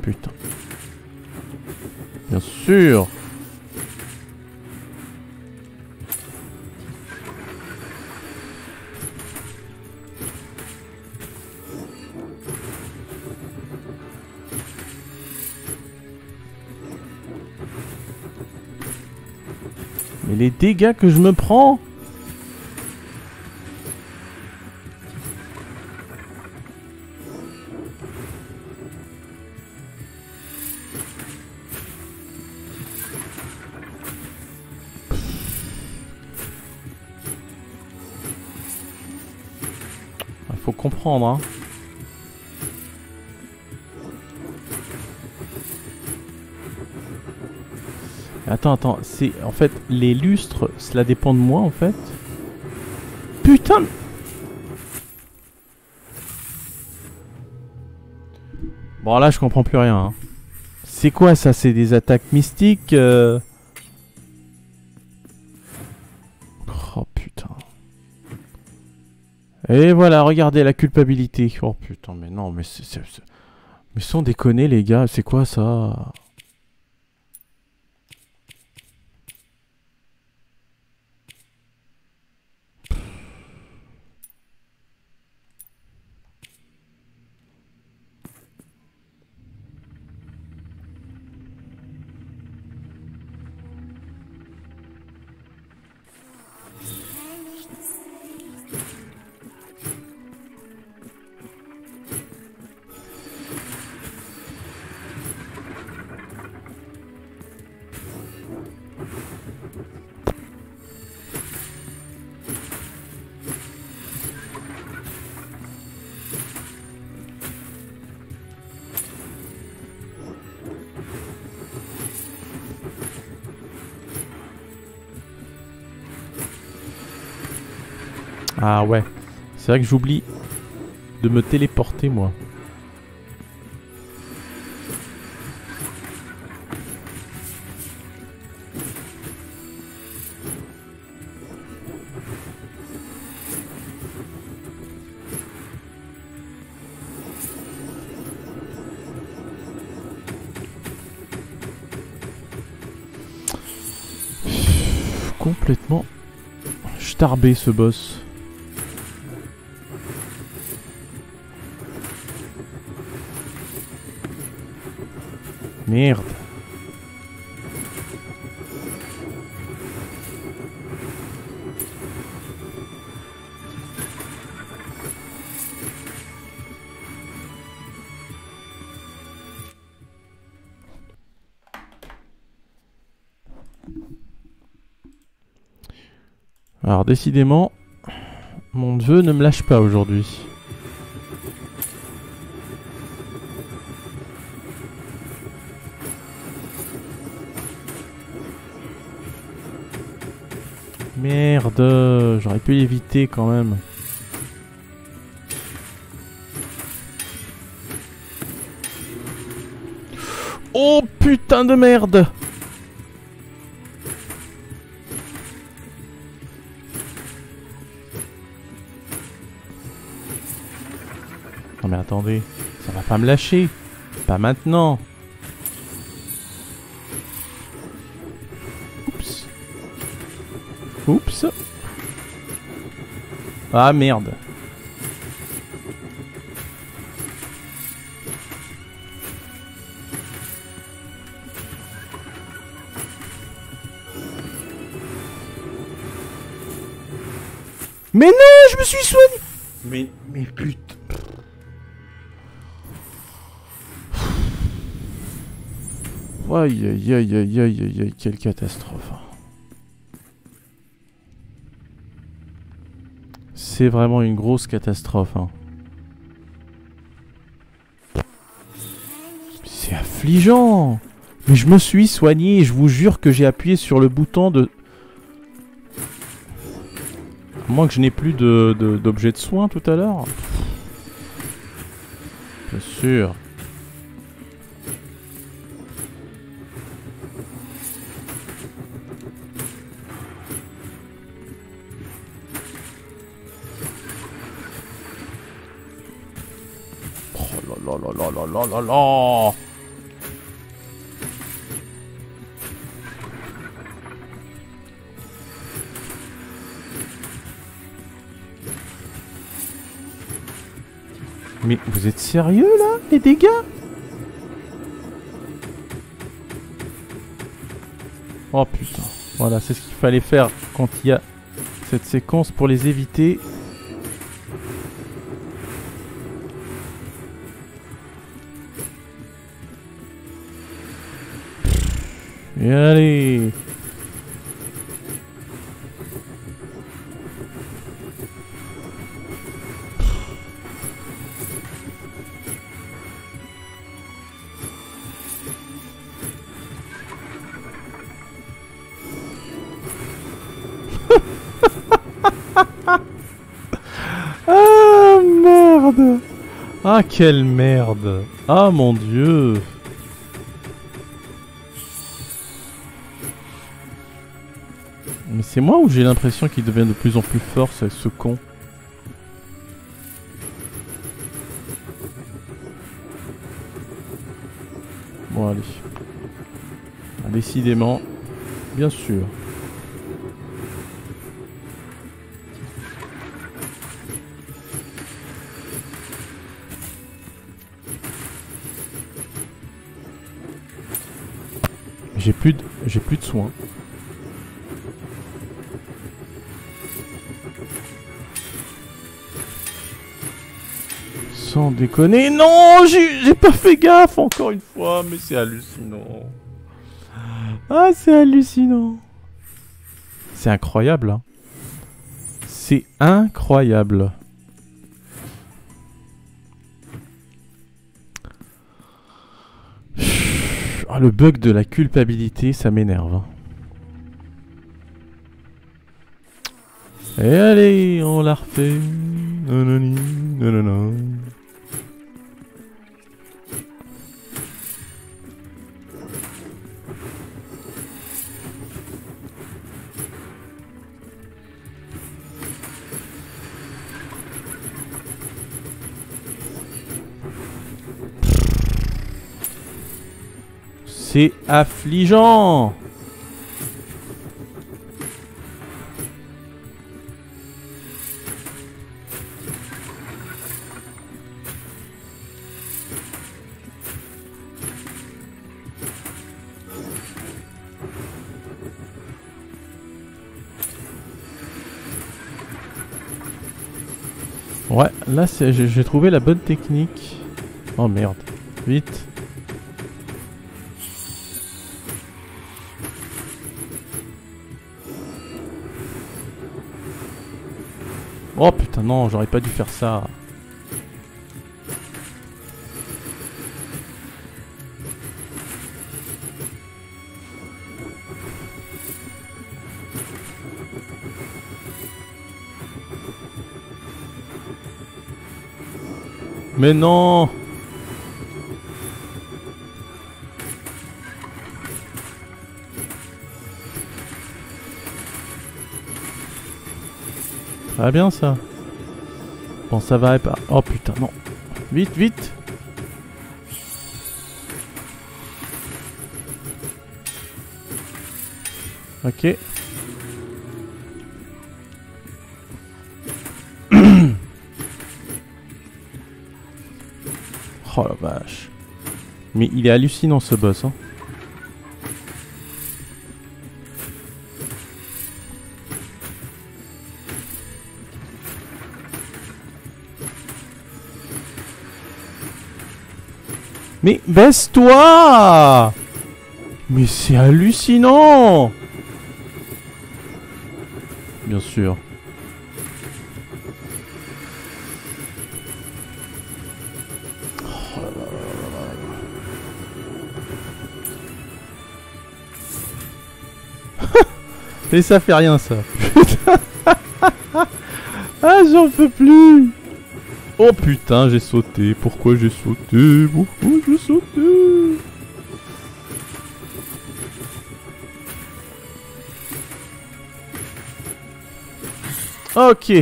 Putain. Bien sûr. Mais les dégâts que je me prends... Comprendre, hein. Attends, attends, c'est en fait les lustres, cela dépend de moi en fait. Putain. Bon là je comprends plus rien. Hein. C'est quoi ça? C'est des attaques mystiques Et voilà, regardez la culpabilité. Oh putain, mais non, mais c'est... Mais sans déconner les gars, c'est quoi ça? Ah ouais, c'est vrai que j'oublie de me téléporter moi. Complètement starbé ce boss. Merde. Alors décidément, mon jeu ne me lâche pas aujourd'hui. Merde, j'aurais pu l'éviter quand même. Oh putain de merde! mais attendez, ça va pas me lâcher. Pas maintenant. Oups. Oups. Ah merde. Mais non, je me suis soigné. Mais putain. Aïe aïe aïe aïe aïe aïe, quelle catastrophe. C'est vraiment une grosse catastrophe. Hein. C'est affligeant. Mais je me suis soigné et je vous jure que j'ai appuyé sur le bouton de... À moins que je n'ai plus d'objet de soin tout à l'heure. Bien sûr. Oh là là là là là là. Mais vous êtes sérieux là, les dégâts? Oh putain, voilà, c'est ce qu'il fallait faire quand il y a cette séquence pour les éviter. Et allez. Ah merde. Ah quelle merde. Ah mon Dieu. C'est moi ou j'ai l'impression qu'il devient de plus en plus fort, ce con? Bon, allez. Décidément, bien sûr. J'ai plus de soins. Sans déconner, non, j'ai pas fait gaffe encore une fois, mais c'est hallucinant. Ah, c'est hallucinant. C'est incroyable. Hein. C'est incroyable. Ah, le bug de la culpabilité, ça m'énerve. Et allez, on la refait. Nanani, nanana. C'est affligeant. Ouais, là j'ai trouvé la bonne technique. Oh merde, vite. Oh putain non, j'aurais pas dû faire ça. Mais non. Ça va bien ça. Bon ça va pas. Oh putain non. Vite, vite. Ok. Oh la vache. Mais il est hallucinant ce boss, hein. Mais baisse-toi! Mais c'est hallucinant! Bien sûr. Oh là là là là là. Et ça fait rien ça. Putain. Ah j'en peux plus. Oh putain, j'ai sauté. Pourquoi j'ai sauté? Pourquoi j'ai sauté? Ok.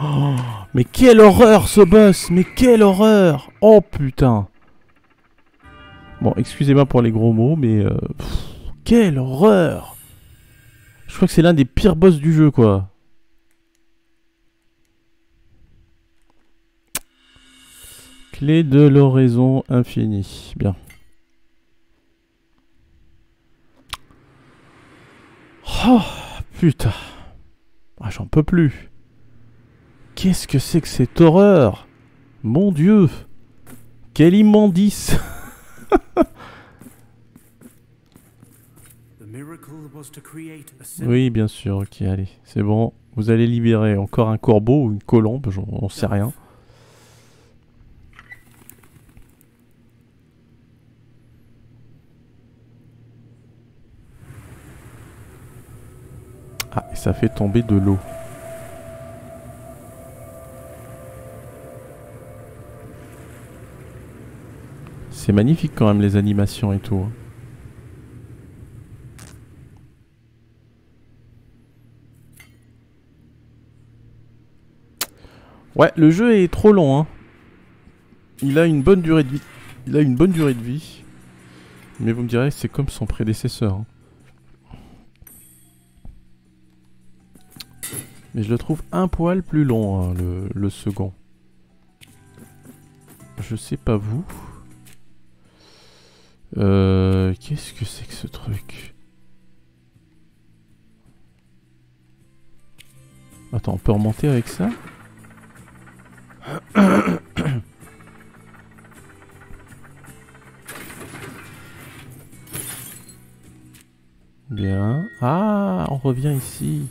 Oh, mais quelle horreur ce boss! Mais quelle horreur! Oh putain! Bon, excusez-moi pour les gros mots, mais... quelle horreur! Je crois que c'est l'un des pires boss du jeu, quoi. Clé de l'horizon infinie. Bien. Oh, putain. Ah, j'en peux plus. Qu'est-ce que c'est que cette horreur? Mon Dieu. Quelle immondice. Oui, bien sûr. Ok, allez. C'est bon. Vous allez libérer encore un corbeau ou une colombe. On sait rien. Ah, et ça fait tomber de l'eau. C'est magnifique quand même les animations et tout. Ouais, le jeu est trop long, hein. Il a une bonne durée de vie. Il a une bonne durée de vie. Mais vous me direz, c'est comme son prédécesseur, hein. Mais je le trouve un poil plus long, hein, le second. Je sais pas vous. Qu'est-ce que c'est que ce truc? Attends, on peut remonter avec ça? Bien. Ah, on revient ici.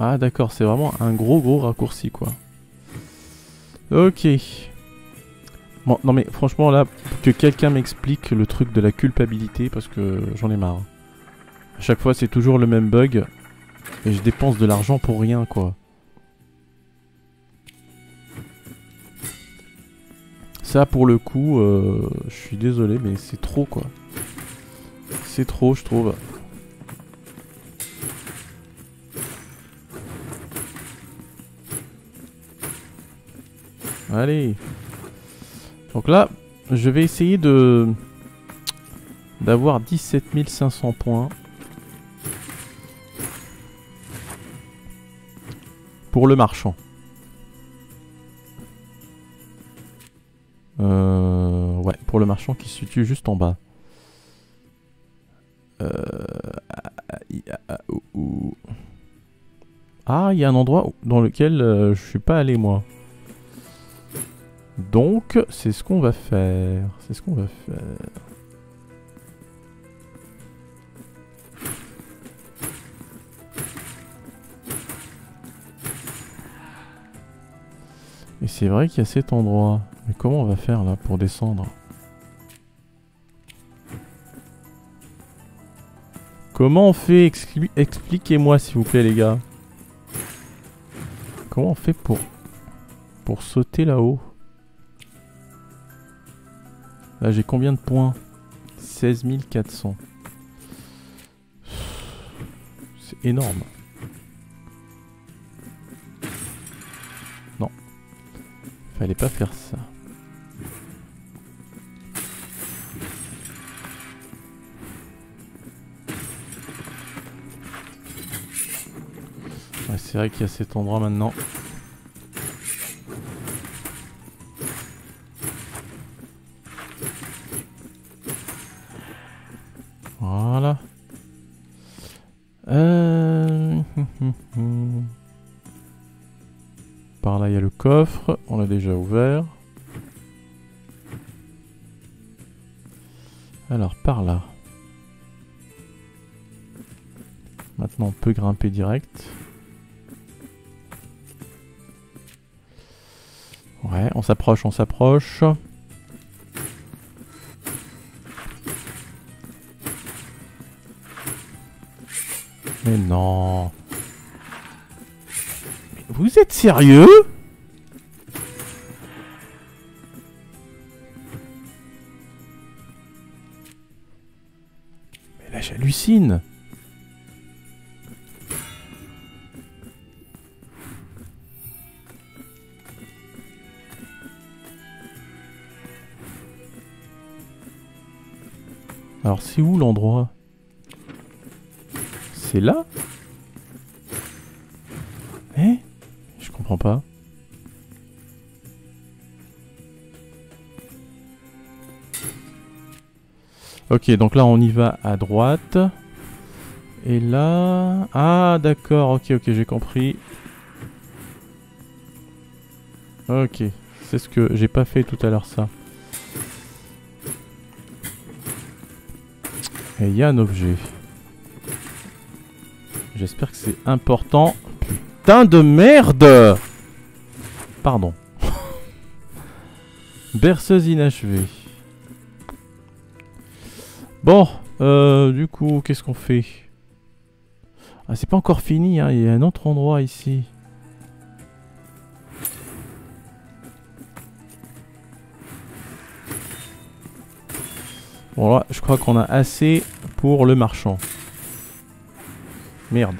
Ah d'accord, c'est vraiment un gros raccourci, quoi. Ok. Bon, non mais franchement là, que quelqu'un m'explique le truc de la culpabilité parce que j'en ai marre. À chaque fois c'est toujours le même bug et je dépense de l'argent pour rien, quoi. Ça pour le coup, je suis désolé mais c'est trop, quoi. C'est trop, je trouve. Allez. Donc là, je vais essayer de d'avoir 17 500 points pour le marchand. Ouais, pour le marchand qui se situe juste en bas. Ah, il y a un endroit dans lequel je suis pas allé, moi. Donc, c'est ce qu'on va faire. C'est ce qu'on va faire. Et c'est vrai qu'il y a cet endroit. Mais comment on va faire là pour descendre? Comment on fait? Expliquez-moi s'il vous plaît les gars. Comment on fait pour sauter là-haut? Là j'ai combien de points? 16 400. C'est énorme. Fallait pas faire ça. Ouais, c'est vrai qu'il y a cet endroit maintenant. Voilà. Par là il y a le coffre, on l'a déjà ouvert. Alors par là. Maintenant on peut grimper direct. Ouais, on s'approche, on s'approche. Mais non. Vous êtes sérieux? Mais là j'hallucine. Alors c'est où l'endroit? C'est là? Eh? Pas. Ok, donc là on y va à droite. Et là... Ah d'accord, ok, ok, j'ai compris. Ok, c'est ce que j'ai pas fait tout à l'heure ça. Et il y a un objet. J'espère que c'est important. Putain de merde! Pardon. Berceuse inachevée. Bon, du coup, qu'est-ce qu'on fait? Ah, c'est pas encore fini, hein, il y a un autre endroit ici. Bon, là, je crois qu'on a assez pour le marchand. Merde.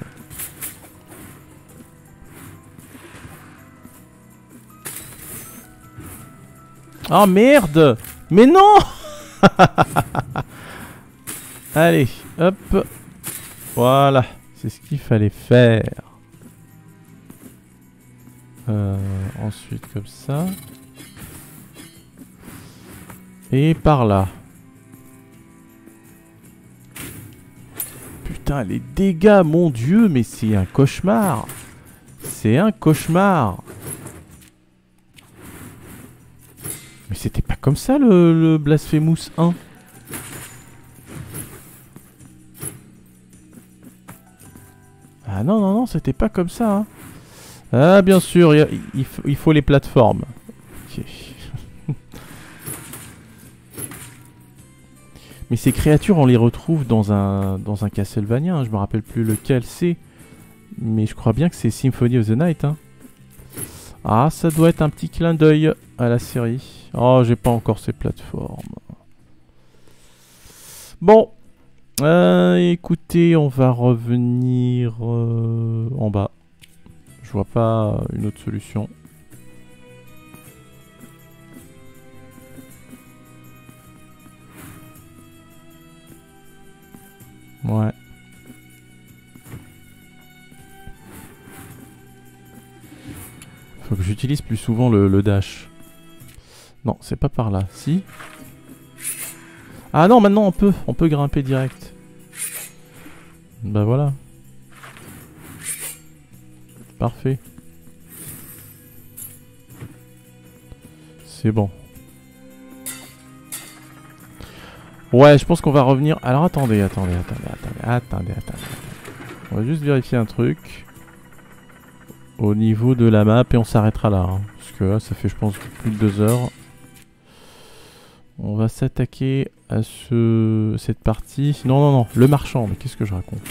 Oh merde! Mais non! Allez, hop! Voilà, c'est ce qu'il fallait faire. Ensuite, comme ça. Et par là. Putain, les dégâts, mon dieu, mais c'est un cauchemar! C'est un cauchemar! Mais c'était pas comme ça le Blasphemous 1. Ah non, non, non, c'était pas comme ça. Hein. Ah bien sûr, il faut les plateformes. Okay. Mais ces créatures, on les retrouve dans un Castlevania. Hein. Je me rappelle plus lequel c'est. Mais je crois bien que c'est Symphony of the Night. Hein. Ah, ça doit être un petit clin d'œil à la série. Oh, j'ai pas encore ces plateformes. Bon. Écoutez, on va revenir en bas. Je vois pas une autre solution. Ouais. Faut que j'utilise plus souvent le dash. Non, c'est pas par là. Si. Ah non, maintenant on peut grimper direct. Bah voilà. Parfait. C'est bon. Ouais, je pense qu'on va revenir... Alors attendez. On va juste vérifier un truc. Au niveau de la map et on s'arrêtera là. Hein, parce que là, ça fait je pense plus de 2 heures. On va s'attaquer à cette partie. Non, non, non, le marchand. Mais qu'est-ce que je raconte?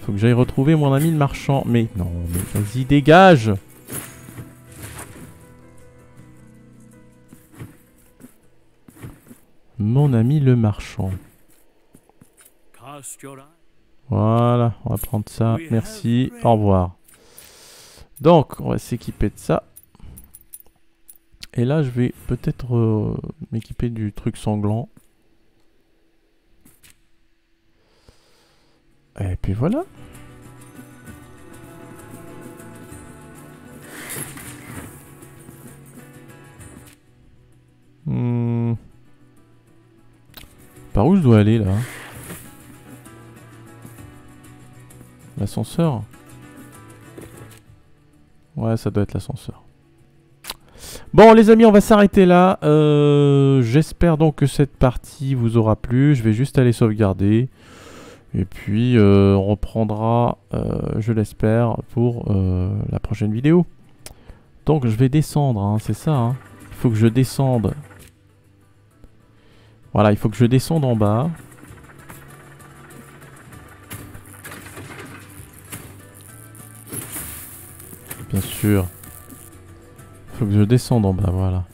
Faut que j'aille retrouver mon ami le marchand. Mais non, mais vas-y, dégage! Mon ami le marchand. Voilà, on va prendre ça. Merci, au revoir. Donc, on va s'équiper de ça. Et là, je vais peut-être m'équiper du truc sanglant. Et puis voilà. Par où je dois aller là? L'ascenseur? Ouais, ça doit être l'ascenseur. Bon les amis, on va s'arrêter là. J'espère donc que cette partie vous aura plu. Je vais juste aller sauvegarder. Et puis on reprendra, je l'espère, pour la prochaine vidéo. Donc je vais descendre, hein, c'est ça. Hein. Il faut que je descende. Voilà, il faut que je descende en bas. Bien sûr. Faut que je descende en bas, voilà.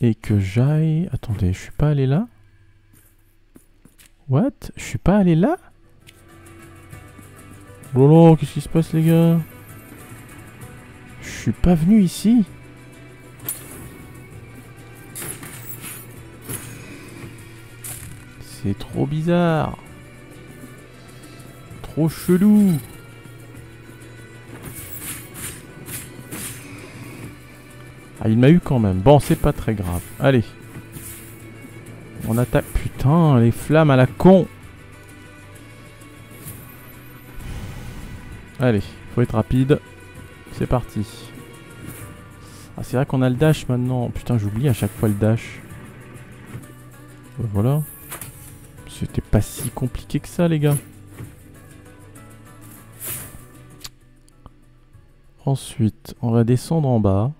Et que j'aille... Attendez, je suis pas allé là? What? Je suis pas allé là? Lolo, qu'est-ce qui se passe les gars? Je suis pas venu ici? C'est trop bizarre. Trop chelou. Ah, il m'a eu quand même. Bon, c'est pas très grave. Allez. On attaque. Putain, les flammes à la con. Allez, faut être rapide. C'est parti. Ah, c'est vrai qu'on a le dash maintenant. Putain, j'oublie à chaque fois le dash. Voilà. C'était pas si compliqué que ça, les gars. Ensuite, on va descendre en bas.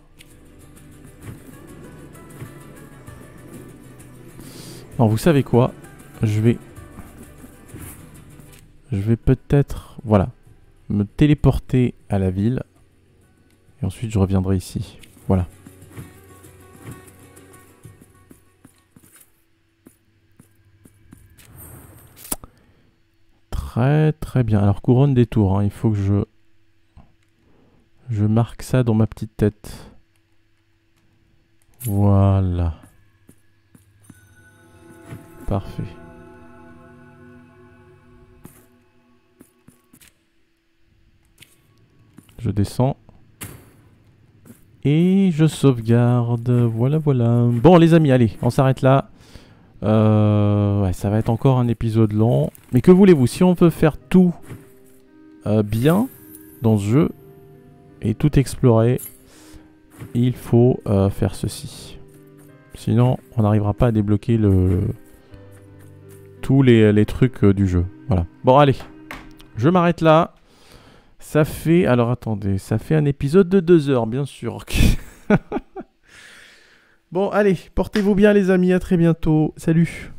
Alors vous savez quoi? Je vais peut-être, voilà, me téléporter à la ville. Et ensuite je reviendrai ici. Voilà. Très très bien. Alors couronne des tours, hein, il faut que je marque ça dans ma petite tête. Voilà. Parfait. Je descends. Et je sauvegarde. Voilà, voilà. Bon, les amis, allez, on s'arrête là. Ouais, ça va être encore un épisode long. Mais que voulez-vous, si on veut faire tout bien dans ce jeu et tout explorer, il faut faire ceci. Sinon, on n'arrivera pas à débloquer tous les trucs du jeu. Voilà. Bon, allez. Je m'arrête là. Ça fait... Alors, attendez. Ça fait un épisode de 2 heures, bien sûr. Bon, allez. Portez-vous bien, les amis. À très bientôt. Salut.